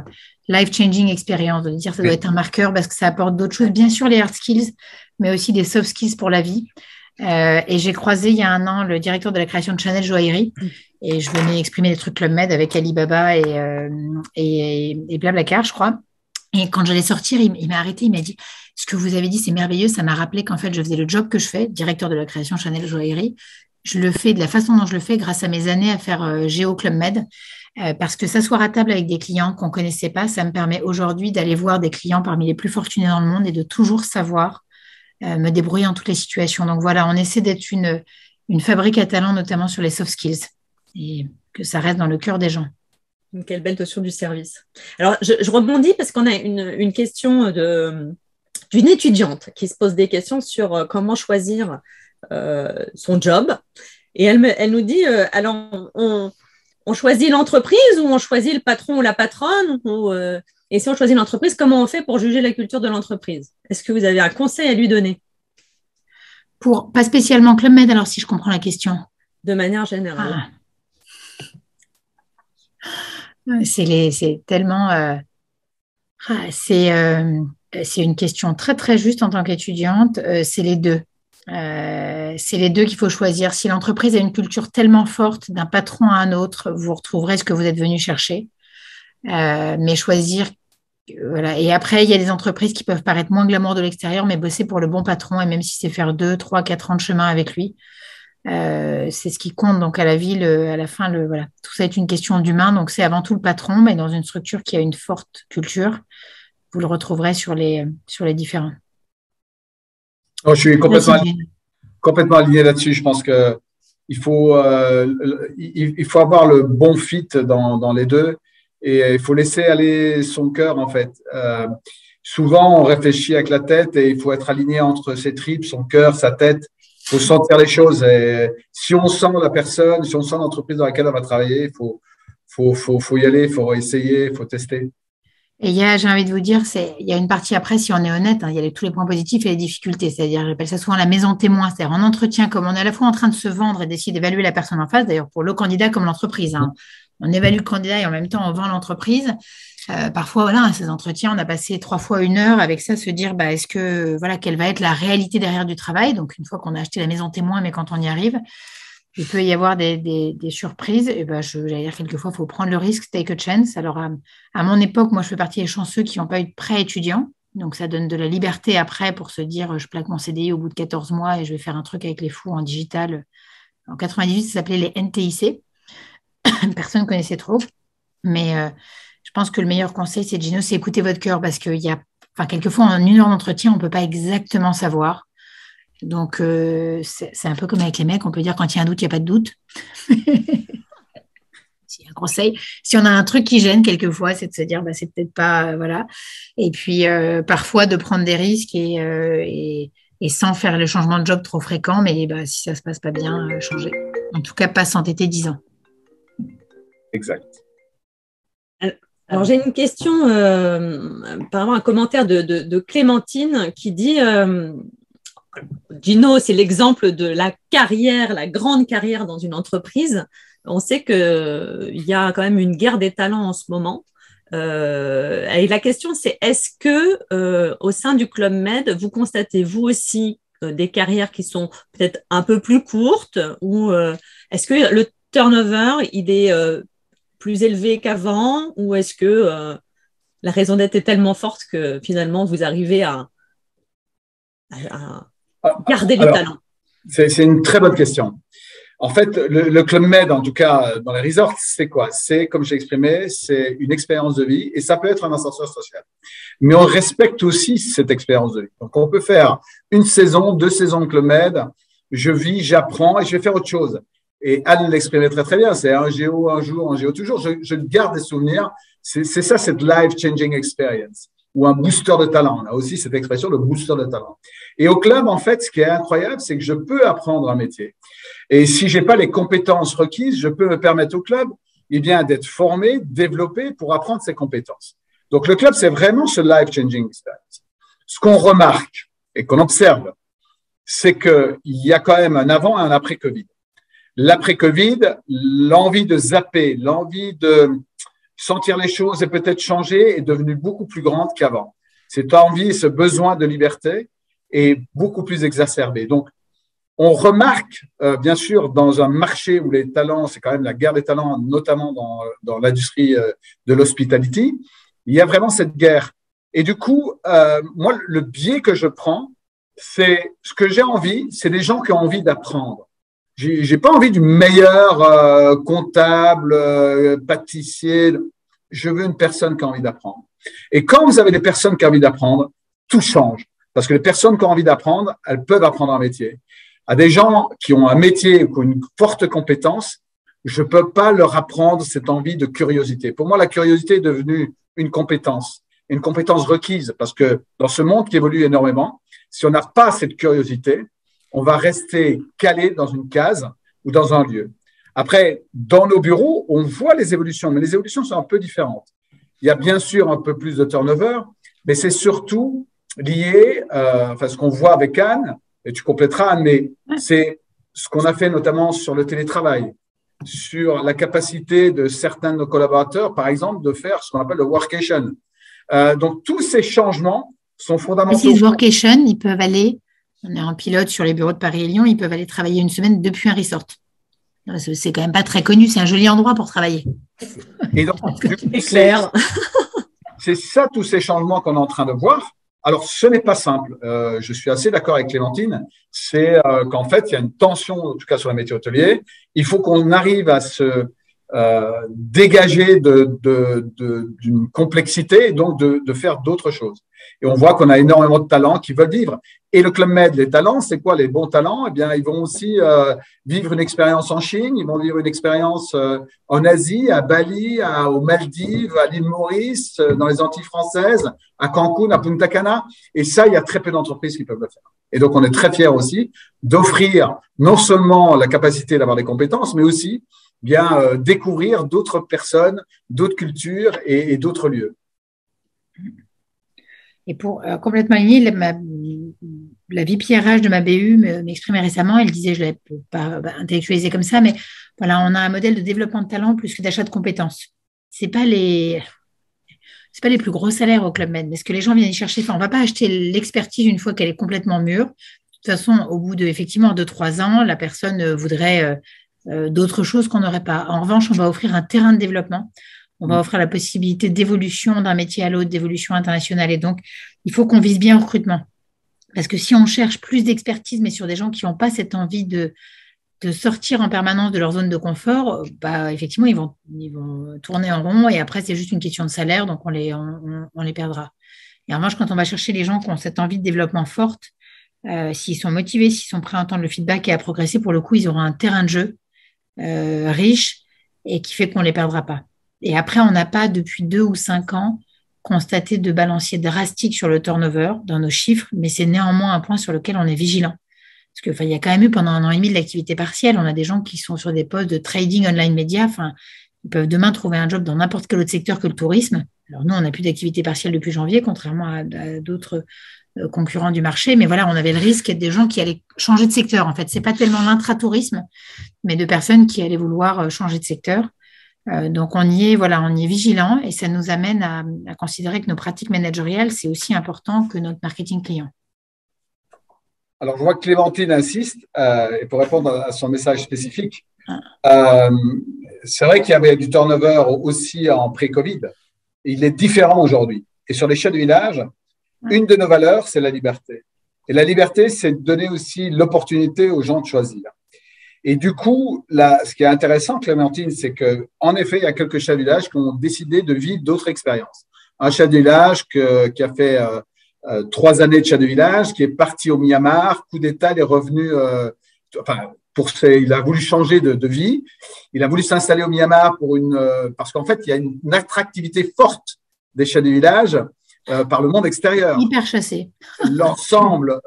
life-changing experience, de dire ça doit être un marqueur parce que ça apporte d'autres choses, bien sûr les hard skills, mais aussi des soft skills pour la vie. Et j'ai croisé il y a un an le directeur de la création de Chanel, Joaillerie, et je venais exprimer des trucs Club Med avec Alibaba et Blablacar, je crois. Et quand j'allais sortir, il m'a arrêté, il m'a dit « Ce que vous avez dit, c'est merveilleux, ça m'a rappelé qu'en fait, je faisais le job que je fais, directeur de la création Chanel Joaillerie. Je le fais de la façon dont je le fais grâce à mes années à faire Géo Club Med, parce que s'asseoir à table avec des clients qu'on ne connaissait pas, ça me permet aujourd'hui d'aller voir des clients parmi les plus fortunés dans le monde et de toujours savoir me débrouiller en toutes les situations. Donc voilà, on essaie d'être une fabrique à talent, notamment sur les soft skills, et que ça reste dans le cœur des gens. » Quelle belle notion du service. Alors, je rebondis parce qu'on a une question d'une étudiante qui se pose des questions sur comment choisir son job. Et elle nous dit, alors, on choisit l'entreprise ou on choisit le patron ou la patronne et si on choisit l'entreprise, comment on fait pour juger la culture de l'entreprise? Est-ce que vous avez un conseil à lui donner? Pas spécialement Club Med, alors si je comprends la question. De manière générale. C'est tellement… c'est une question très, très juste en tant qu'étudiante. C'est les deux. C'est les deux qu'il faut choisir. Si l'entreprise a une culture tellement forte d'un patron à un autre, vous retrouverez ce que vous êtes venu chercher. Mais choisir… Voilà. Et après, il y a des entreprises qui peuvent paraître moins glamour de l'extérieur, mais bosser pour le bon patron, et même si c'est faire 2, 3, 4 ans de chemin avec lui… c'est ce qui compte, donc à la vie, à la fin, voilà. Tout ça est une question d'humain, donc c'est avant tout le patron, mais dans une structure qui a une forte culture, vous le retrouverez sur les différents. Oh, je suis complètement aligné là-dessus. Je pense qu'il faut, il faut avoir le bon fit dans les deux et il faut laisser aller son cœur, en fait. Souvent, on réfléchit avec la tête et il faut être aligné entre ses tripes, son cœur, sa tête. Il faut sentir les choses. Et si on sent la personne, si on sent l'entreprise dans laquelle on va travailler, il faut y aller, il faut essayer, il faut tester. Et j'ai envie de vous dire, il y a une partie après, si on est honnête, hein, il y a tous les points positifs et les difficultés. C'est-à-dire, j'appelle ça souvent la maison témoin. C'est-à-dire, en entretien, comme on est à la fois en train de se vendre et d'essayer d'évaluer la personne en face, d'ailleurs pour le candidat comme l'entreprise. Hein. On évalue le candidat et en même temps, on vend l'entreprise. Parfois, voilà, à ces entretiens, on a passé 3 fois 1 heure avec ça, se dire, bah, est-ce que, voilà, quelle va être la réalité derrière du travail? Donc, une fois qu'on a acheté la maison témoin, mais quand on y arrive, il peut y avoir des surprises. Et ben, j'allais dire, quelquefois, il faut prendre le risque, take a chance. Alors, à mon époque, moi, je fais partie des chanceux qui n'ont pas eu de prêt étudiant. Donc, ça donne de la liberté après pour se dire, je plaque mon CDI au bout de 14 mois et je vais faire un truc avec les fous en digital. En 98, ça s'appelait les NTIC. Personne ne connaissait trop. Mais je pense que le meilleur conseil, c'est, Gino, c'est écouter votre cœur, parce qu'il y a, enfin, quelquefois, en 1 heure d'entretien, on ne peut pas exactement savoir. Donc, c'est un peu comme avec les mecs, on peut dire quand il y a un doute, il n'y a pas de doute. C'est un conseil. Si on a un truc qui gêne quelquefois, c'est de se dire, bah, c'est peut-être pas, voilà. Et puis, parfois, de prendre des risques et sans faire le changement de job trop fréquent, mais bah, si ça ne se passe pas bien, changer. En tout cas, pas s'entêter 10 ans. Exact. Alors, j'ai une question par rapport à un commentaire de Clémentine qui dit… Gino, c'est l'exemple de la carrière, la grande carrière dans une entreprise. On sait qu'il y a quand même une guerre des talents en ce moment. Et la question, c'est, est-ce que au sein du Club Med, vous constatez vous aussi des carrières qui sont peut-être un peu plus courtes, ou est-ce que le turnover, il est plus élevé qu'avant, ou est-ce que la raison d'être est tellement forte que finalement vous arrivez à garder les talents? C'est une très bonne question. En fait, le Club Med, en tout cas dans les resorts, c'est quoi? C'est, comme j'ai exprimé, c'est une expérience de vie, et ça peut être un ascenseur social. Mais on respecte aussi cette expérience de vie. Donc, on peut faire 1 saison, 2 saisons de Club Med, je vis, j'apprends et je vais faire autre chose. Et Anne l'exprimait très, très bien, c'est un géo, un jour, un géo, toujours. Je garde des souvenirs. C'est ça, cette life-changing experience, ou un booster de talent. On a aussi cette expression, le booster de talent. Et au club, en fait, ce qui est incroyable, c'est que je peux apprendre un métier. Et si j'ai pas les compétences requises, je peux me permettre au club, eh bien, d'être formé, développé pour apprendre ces compétences. Donc, le club, c'est vraiment ce life-changing experience. Ce qu'on remarque et qu'on observe, c'est qu'il y a quand même un avant et un après-Covid. L'après-Covid, l'envie de zapper, l'envie de sentir les choses et peut-être changer est devenue beaucoup plus grande qu'avant. Cette envie, ce besoin de liberté est beaucoup plus exacerbé. Donc, on remarque, bien sûr, dans un marché où les talents, c'est quand même la guerre des talents, notamment dans l'industrie de l'hospitality, il y a vraiment cette guerre. Et du coup, moi, le biais que je prends, c'est ce que j'ai envie, c'est des gens qui ont envie d'apprendre. J'ai pas envie du meilleur comptable, pâtissier. Je veux une personne qui a envie d'apprendre. Et quand vous avez des personnes qui ont envie d'apprendre, tout change. Parce que les personnes qui ont envie d'apprendre, elles peuvent apprendre un métier. À des gens qui ont un métier ou qui ont une forte compétence, je peux pas leur apprendre cette envie de curiosité. Pour moi, la curiosité est devenue une compétence requise. Parce que dans ce monde qui évolue énormément, si on n'a pas cette curiosité, on va rester calé dans une case ou dans un lieu. Après, dans nos bureaux, on voit les évolutions, mais les évolutions sont un peu différentes. Il y a bien sûr un peu plus de turnover, mais c'est surtout lié, enfin, ce qu'on voit avec Anne, et tu compléteras, Anne, mais c'est ce qu'on a fait notamment sur le télétravail, sur la capacité de certains de nos collaborateurs, par exemple, de faire ce qu'on appelle le workation. Donc, tous ces changements sont fondamentaux. Et ces workation, ils peuvent aller… On est en pilote sur les bureaux de Paris et Lyon, ils peuvent aller travailler 1 semaine depuis un resort. C'est quand même pas très connu, c'est un joli endroit pour travailler. Et donc, c'est clair. C'est ça, tous ces changements qu'on est en train de voir. Alors, ce n'est pas simple. Je suis assez d'accord avec Clémentine. C'est qu'en fait, il y a une tension, en tout cas sur les métiers hôteliers. Il faut qu'on arrive à se dégager d'une complexité et donc de faire d'autres choses. Et on voit qu'on a énormément de talents qui veulent vivre. Et le Club Med, les talents, c'est quoi les bons talents? Eh bien, ils vont aussi vivre une expérience en Chine, ils vont vivre une expérience en Asie, à Bali, aux Maldives, à l'île Maurice, dans les Antilles françaises, à Cancun, à Punta Cana. Et ça, il y a très peu d'entreprises qui peuvent le faire. Et donc, on est très fiers aussi d'offrir non seulement la capacité d'avoir des compétences, mais aussi bien découvrir d'autres personnes, d'autres cultures et d'autres lieux. Et pour complètement aligner, la VP RH de ma BU m'exprimait récemment, elle disait, je ne l'ai pas intellectualisé comme ça, mais voilà, on a un modèle de développement de talent plus que d'achat de compétences. C'est pas les… c'est pas les plus gros salaires au Club Med, mais ce que les gens viennent y chercher, enfin, on ne va pas acheter l'expertise une fois qu'elle est complètement mûre. De toute façon, au bout de, effectivement, 2-3 ans, la personne voudrait d'autres choses qu'on n'aurait pas. En revanche, on va offrir un terrain de développement. On va offrir la possibilité d'évolution d'un métier à l'autre, d'évolution internationale. Et donc, il faut qu'on vise bien au recrutement. Parce que si on cherche plus d'expertise, mais sur des gens qui n'ont pas cette envie de sortir en permanence de leur zone de confort, bah, effectivement, ils vont tourner en rond et après, c'est juste une question de salaire, donc on les perdra. Et en revanche, quand on va chercher les gens qui ont cette envie de développement forte, s'ils sont motivés, s'ils sont prêts à entendre le feedback et à progresser, pour le coup, ils auront un terrain de jeu riche et qui fait qu'on ne les perdra pas. Et après, on n'a pas, depuis 2 ou 5 ans, constaté de balancier drastique sur le turnover dans nos chiffres, mais c'est néanmoins un point sur lequel on est vigilant. Parce que, enfin, il y a quand même eu pendant 1 an et demi de l'activité partielle. On a des gens qui sont sur des postes de trading online média. Enfin, ils peuvent demain trouver un job dans n'importe quel autre secteur que le tourisme. Alors, nous, on n'a plus d'activité partielle depuis janvier, contrairement à d'autres concurrents du marché. Mais voilà, on avait le risque des gens qui allaient changer de secteur. En fait, ce n'est pas tellement l'intratourisme, mais de personnes qui allaient vouloir changer de secteur. Donc, on y est vigilant et ça nous amène à considérer que nos pratiques managériales, c'est aussi important que notre marketing client. Alors, je vois que Clémentine insiste, et pour répondre à son message spécifique, c'est vrai qu'il y avait du turnover aussi en pré-Covid. Il est différent aujourd'hui. Et sur les chefs de village, une de nos valeurs, c'est la liberté. Et la liberté, c'est de donner aussi l'opportunité aux gens de choisir. Et du coup, là, ce qui est intéressant, Clémentine, c'est qu'en effet, il y a quelques chefs de village qui ont décidé de vivre d'autres expériences. Un chef de village qui a fait 3 années de chef de village, qui est parti au Myanmar, coup d'État, il est revenu… il a voulu changer de vie. Il a voulu s'installer au Myanmar parce qu'en fait, il y a une attractivité forte des chefs de village par le monde extérieur. Hyper chassé. L'ensemble,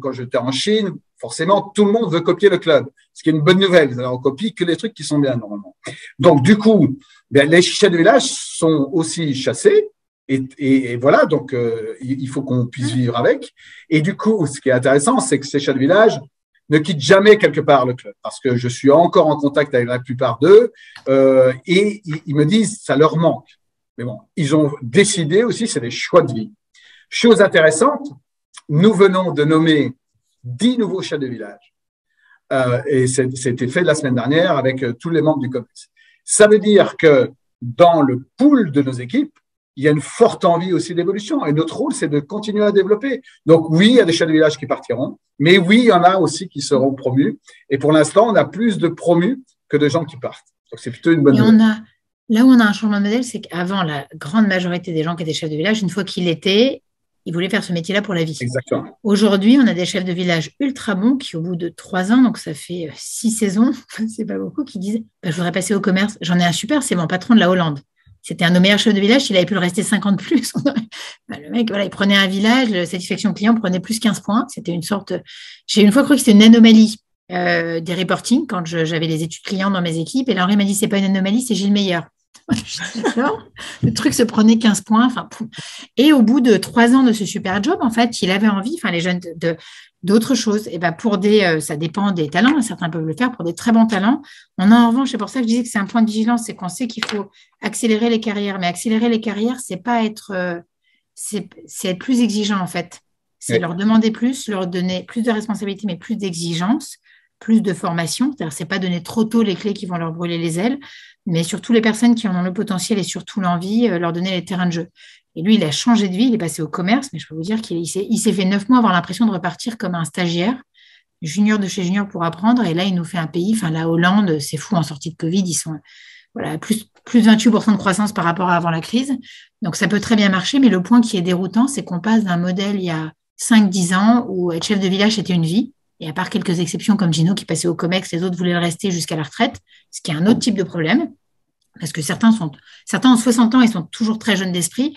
quand j'étais en Chine… Forcément, tout le monde veut copier le club, ce qui est une bonne nouvelle. Alors, on copie que les trucs qui sont bien, normalement. Donc, du coup, les chefs de village sont aussi chassés. Et voilà, donc, il faut qu'on puisse vivre avec. Et du coup, ce qui est intéressant, c'est que ces chefs de village ne quittent jamais quelque part le club, parce que je suis encore en contact avec la plupart d'eux. Et ils me disent ça leur manque. Mais bon, ils ont décidé aussi, c'est des choix de vie. Chose intéressante, nous venons de nommer 10 nouveaux chefs de village. Et c'était fait la semaine dernière avec tous les membres du COMEX. Ça veut dire que dans le pool de nos équipes, il y a une forte envie aussi d'évolution. Et notre rôle, c'est de continuer à développer. Donc, oui, il y a des chefs de village qui partiront, mais oui, il y en a aussi qui seront promus. Et pour l'instant, on a plus de promus que de gens qui partent. Donc, c'est plutôt une bonne nouvelle. Là où on a un changement de modèle, c'est qu'avant, la grande majorité des gens qui étaient chefs de village, une fois qu'ils l'étaient, ils voulaient faire ce métier-là pour la vie. Exactement. Aujourd'hui, on a des chefs de village ultra bons qui, au bout de 3 ans, donc ça fait 6 saisons, c'est pas beaucoup, qui disent « je voudrais passer au commerce, j'en ai un super, c'est mon patron de la Hollande ». C'était un de nos meilleurs chefs de village, il avait pu le rester 50 plus. Le mec, voilà, il prenait un village, la satisfaction client prenait plus 15 points. C'était une sorte… J'ai une fois cru que c'était une anomalie des reporting quand j'avais les études clients dans mes équipes. Et là, Henri m'a dit « c'est pas une anomalie, c'est Gilles Meilleur ». Le truc se prenait 15 points. Enfin, et au bout de 3 ans de ce super job, en fait, il avait envie, enfin, les jeunes, d'autres choses. Et ben pour ça dépend des talents. Certains peuvent le faire pour des très bons talents. On a en revanche, c'est pour ça que je disais que c'est un point de vigilance, c'est qu'on sait qu'il faut accélérer les carrières. Mais accélérer les carrières, c'est être plus exigeant, en fait. C'est leur demander plus, leur donner plus de responsabilités, mais plus d'exigences, plus de formation. C'est-à-dire, c'est pas donner trop tôt les clés qui vont leur brûler les ailes, mais surtout les personnes qui en ont le potentiel et surtout l'envie, leur donner les terrains de jeu. Et lui, il a changé de vie, il est passé au commerce, mais je peux vous dire qu'il s'est fait 9 mois avoir l'impression de repartir comme un stagiaire, junior de chez junior pour apprendre, et là, il nous fait un pays, enfin la Hollande, c'est fou, en sortie de Covid, ils sont voilà, plus 28% de croissance par rapport à avant la crise, donc ça peut très bien marcher, mais le point qui est déroutant, c'est qu'on passe d'un modèle il y a 5-10 ans où être chef de village, c'était une vie, et à part quelques exceptions comme Gino qui passait au COMEX, les autres voulaient le rester jusqu'à la retraite, ce qui est un autre type de problème, parce que certains ont 60 ans et sont toujours très jeunes d'esprit,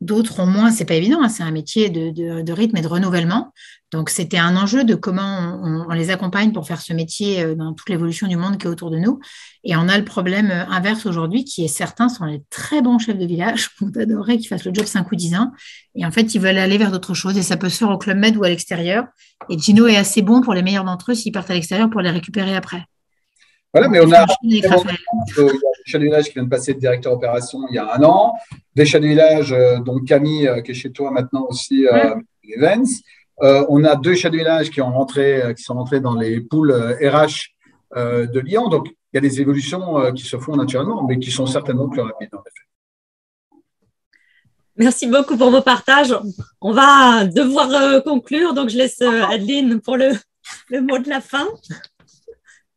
d'autres ont moins, c'est pas évident, hein, c'est un métier de rythme et de renouvellement. Donc, c'était un enjeu de comment on les accompagne pour faire ce métier dans toute l'évolution du monde qui est autour de nous. Et on a le problème inverse aujourd'hui qui est certains sont les très bons chefs de village. On adorerait qu'ils fassent le job 5 ou 10 ans. Et en fait, ils veulent aller vers d'autres choses. Et ça peut se faire au Club Med ou à l'extérieur. Et Gino est assez bon pour les meilleurs d'entre eux s'ils partent à l'extérieur pour les récupérer après. Voilà, mais on a Chef de village qui vient de passer de directeur opération il y a 1 an, des chefs de village, donc Camille qui est chez toi maintenant aussi, Evans. On a 2 chefs de village qui sont rentrés dans les pools RH de Lyon. Donc, il y a des évolutions qui se font naturellement, mais qui sont certainement plus rapides en effet. Merci beaucoup pour vos partages. On va devoir conclure, donc je laisse Adeline pour le mot de la fin.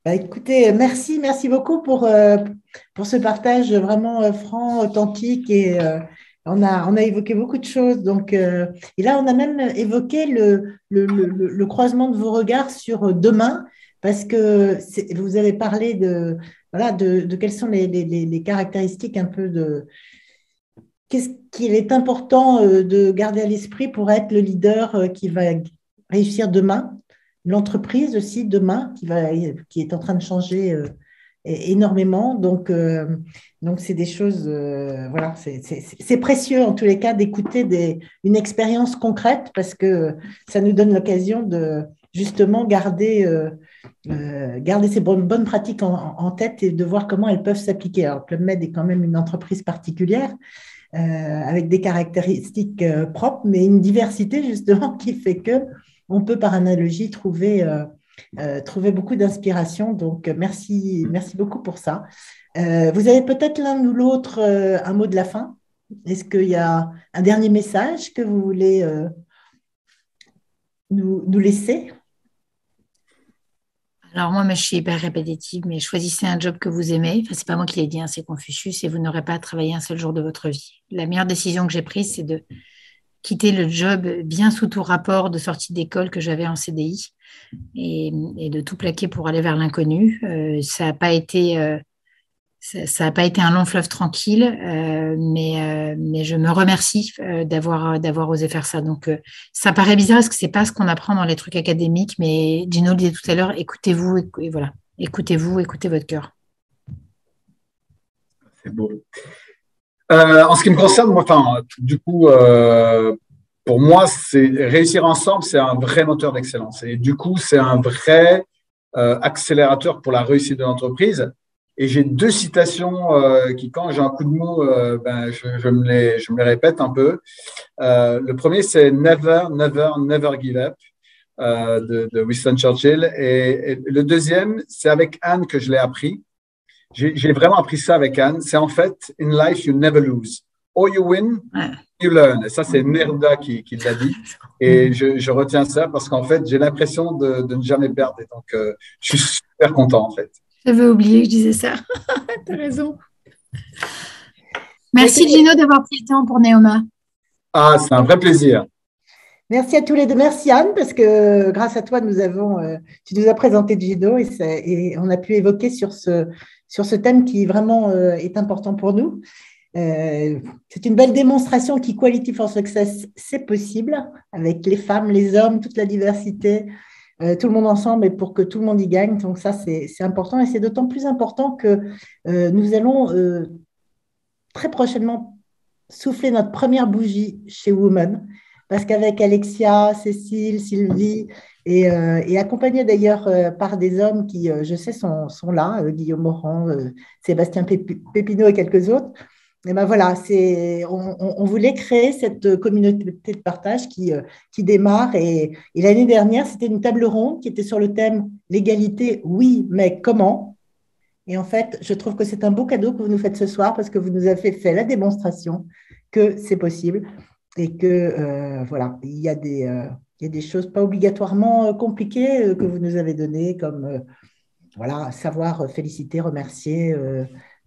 Bah, écoutez, merci beaucoup pour ce partage vraiment franc, authentique et on a évoqué beaucoup de choses. Donc, et là, on a même évoqué le croisement de vos regards sur demain, parce que vous avez parlé de quelles sont les caractéristiques un peu de… Qu'est-ce qu'il est important de garder à l'esprit pour être le leader qui va réussir demain, l'entreprise aussi demain qui est en train de changer énormément. Donc c'est des choses, voilà, c'est précieux en tous les cas d'écouter une expérience concrète, parce que ça nous donne l'occasion de justement garder ces bonnes pratiques en tête et de voir comment elles peuvent s'appliquer. Alors, Club Med est quand même une entreprise particulière, avec des caractéristiques propres, mais une diversité justement qui fait que on peut par analogie trouver beaucoup d'inspiration. Donc merci beaucoup pour ça. Vous avez peut-être l'un ou l'autre un mot de la fin. Est-ce qu'il y a un dernier message que vous voulez nous laisser? Alors moi, je suis hyper répétitive, mais choisissez un job que vous aimez. Enfin, c'est pas moi qui l'ai dit, hein, c'est Confucius, et vous n'aurez pas à travailler un seul jour de votre vie. La meilleure décision que j'ai prise, c'est de quitter le job bien sous tout rapport de sortie d'école que j'avais en CDI et de tout plaquer pour aller vers l'inconnu. Ça n'a pas été… Ça n'a pas été un long fleuve tranquille, mais je me remercie d'avoir osé faire ça. Donc, ça paraît bizarre parce que c'est pas ce qu'on apprend dans les trucs académiques, mais Gino le disait tout à l'heure, écoutez-vous, écoutez votre cœur. C'est beau. En ce qui me concerne, moi, pour moi, c'est réussir ensemble, c'est un vrai moteur d'excellence. Et du coup, c'est un vrai accélérateur pour la réussite de l'entreprise. Et j'ai 2 citations qui, quand j'ai un coup de mou, je me les répète un peu. Le premier, c'est « Never, never, never give up » de Winston Churchill. Et le deuxième, c'est avec Anne que je l'ai appris. J'ai vraiment appris ça avec Anne. C'est en fait « In life, you never lose. Or you win, you learn. » Et ça, c'est Neruda qui l'a dit. Et je retiens ça parce qu'en fait, j'ai l'impression de ne jamais perdre. Et donc, je suis super content en fait. J'avais oublié que je disais ça. T'as raison. Merci Gino d'avoir pris le temps pour Neoma. Ah, c'est un vrai plaisir. Merci à tous les deux. Merci Anne, parce que grâce à toi, tu nous as présenté Gino et on a pu évoquer sur ce thème qui vraiment est important pour nous. C'est une belle démonstration qu'Equality4Success, c'est possible avec les femmes, les hommes, toute la diversité. Tout le monde ensemble et pour que tout le monde y gagne. Donc ça, c'est important et c'est d'autant plus important que nous allons très prochainement souffler notre première bougie chez Women, parce qu'avec Alexia, Cécile, Sylvie et accompagnée d'ailleurs par des hommes qui, je sais, sont là, Guillaume Morand, Sébastien Pépino et quelques autres. Et ben voilà, on voulait créer cette communauté de partage qui démarre. Et l'année dernière, c'était une table ronde qui était sur le thème « L'égalité, oui, mais comment ?» Et en fait, je trouve que c'est un beau cadeau que vous nous faites ce soir, parce que vous nous avez fait la démonstration que c'est possible et que, voilà, il y a des choses pas obligatoirement compliquées que vous nous avez données, comme voilà, savoir féliciter, remercier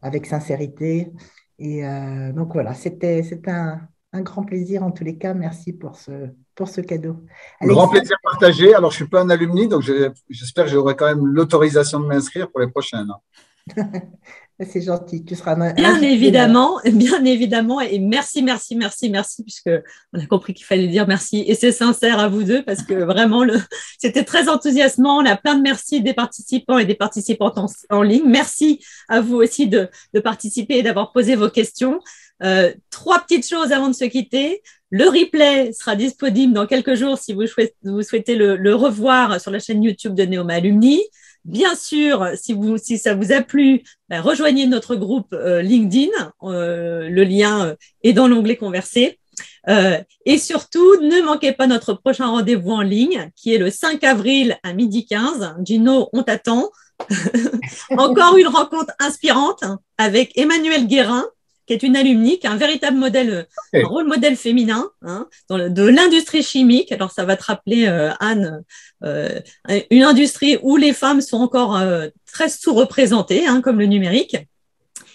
avec sincérité. Et donc voilà, c'était un grand plaisir en tous les cas. Merci pour ce cadeau. Un grand plaisir partagé. Alors, je ne suis pas un alumni, donc j'espère que j'aurai quand même l'autorisation de m'inscrire pour les prochaines. C'est gentil, tu seras bien évidemment. Et merci, puisque on a compris qu'il fallait dire merci. Et c'est sincère à vous deux, parce que vraiment, c'était très enthousiasmant. On a plein de merci des participants et des participantes en ligne. Merci à vous aussi de participer et d'avoir posé vos questions. 3 petites choses avant de se quitter. Le replay sera disponible dans quelques jours si vous souhaitez le revoir sur la chaîne YouTube de Neoma Alumni. Bien sûr, si ça vous a plu, rejoignez notre groupe LinkedIn. Le lien est dans l'onglet Converser. Et surtout, ne manquez pas notre prochain rendez-vous en ligne qui est le 5 avril à 12h15. Gino, on t'attend. Encore une rencontre inspirante avec Emmanuel Guérin, qui est une alumnie, qui a un véritable modèle, un rôle modèle féminin de l'industrie chimique. Alors, ça va te rappeler, Anne, une industrie où les femmes sont encore très sous-représentées, comme le numérique.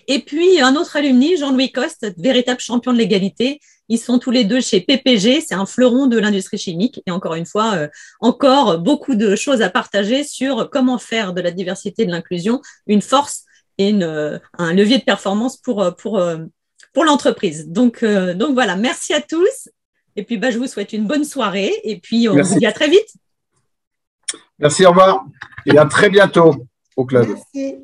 Et puis, un autre alumni, Jean-Louis Coste, véritable champion de l'égalité. Ils sont tous les deux chez PPG, c'est un fleuron de l'industrie chimique. Et encore une fois, encore beaucoup de choses à partager sur comment faire de la diversité et de l'inclusion une force et un levier de performance pour l'entreprise. Donc voilà, merci à tous. Et puis, je vous souhaite une bonne soirée. Et puis, on vous dit à très vite. Merci, au revoir. Et à très bientôt au club. Merci.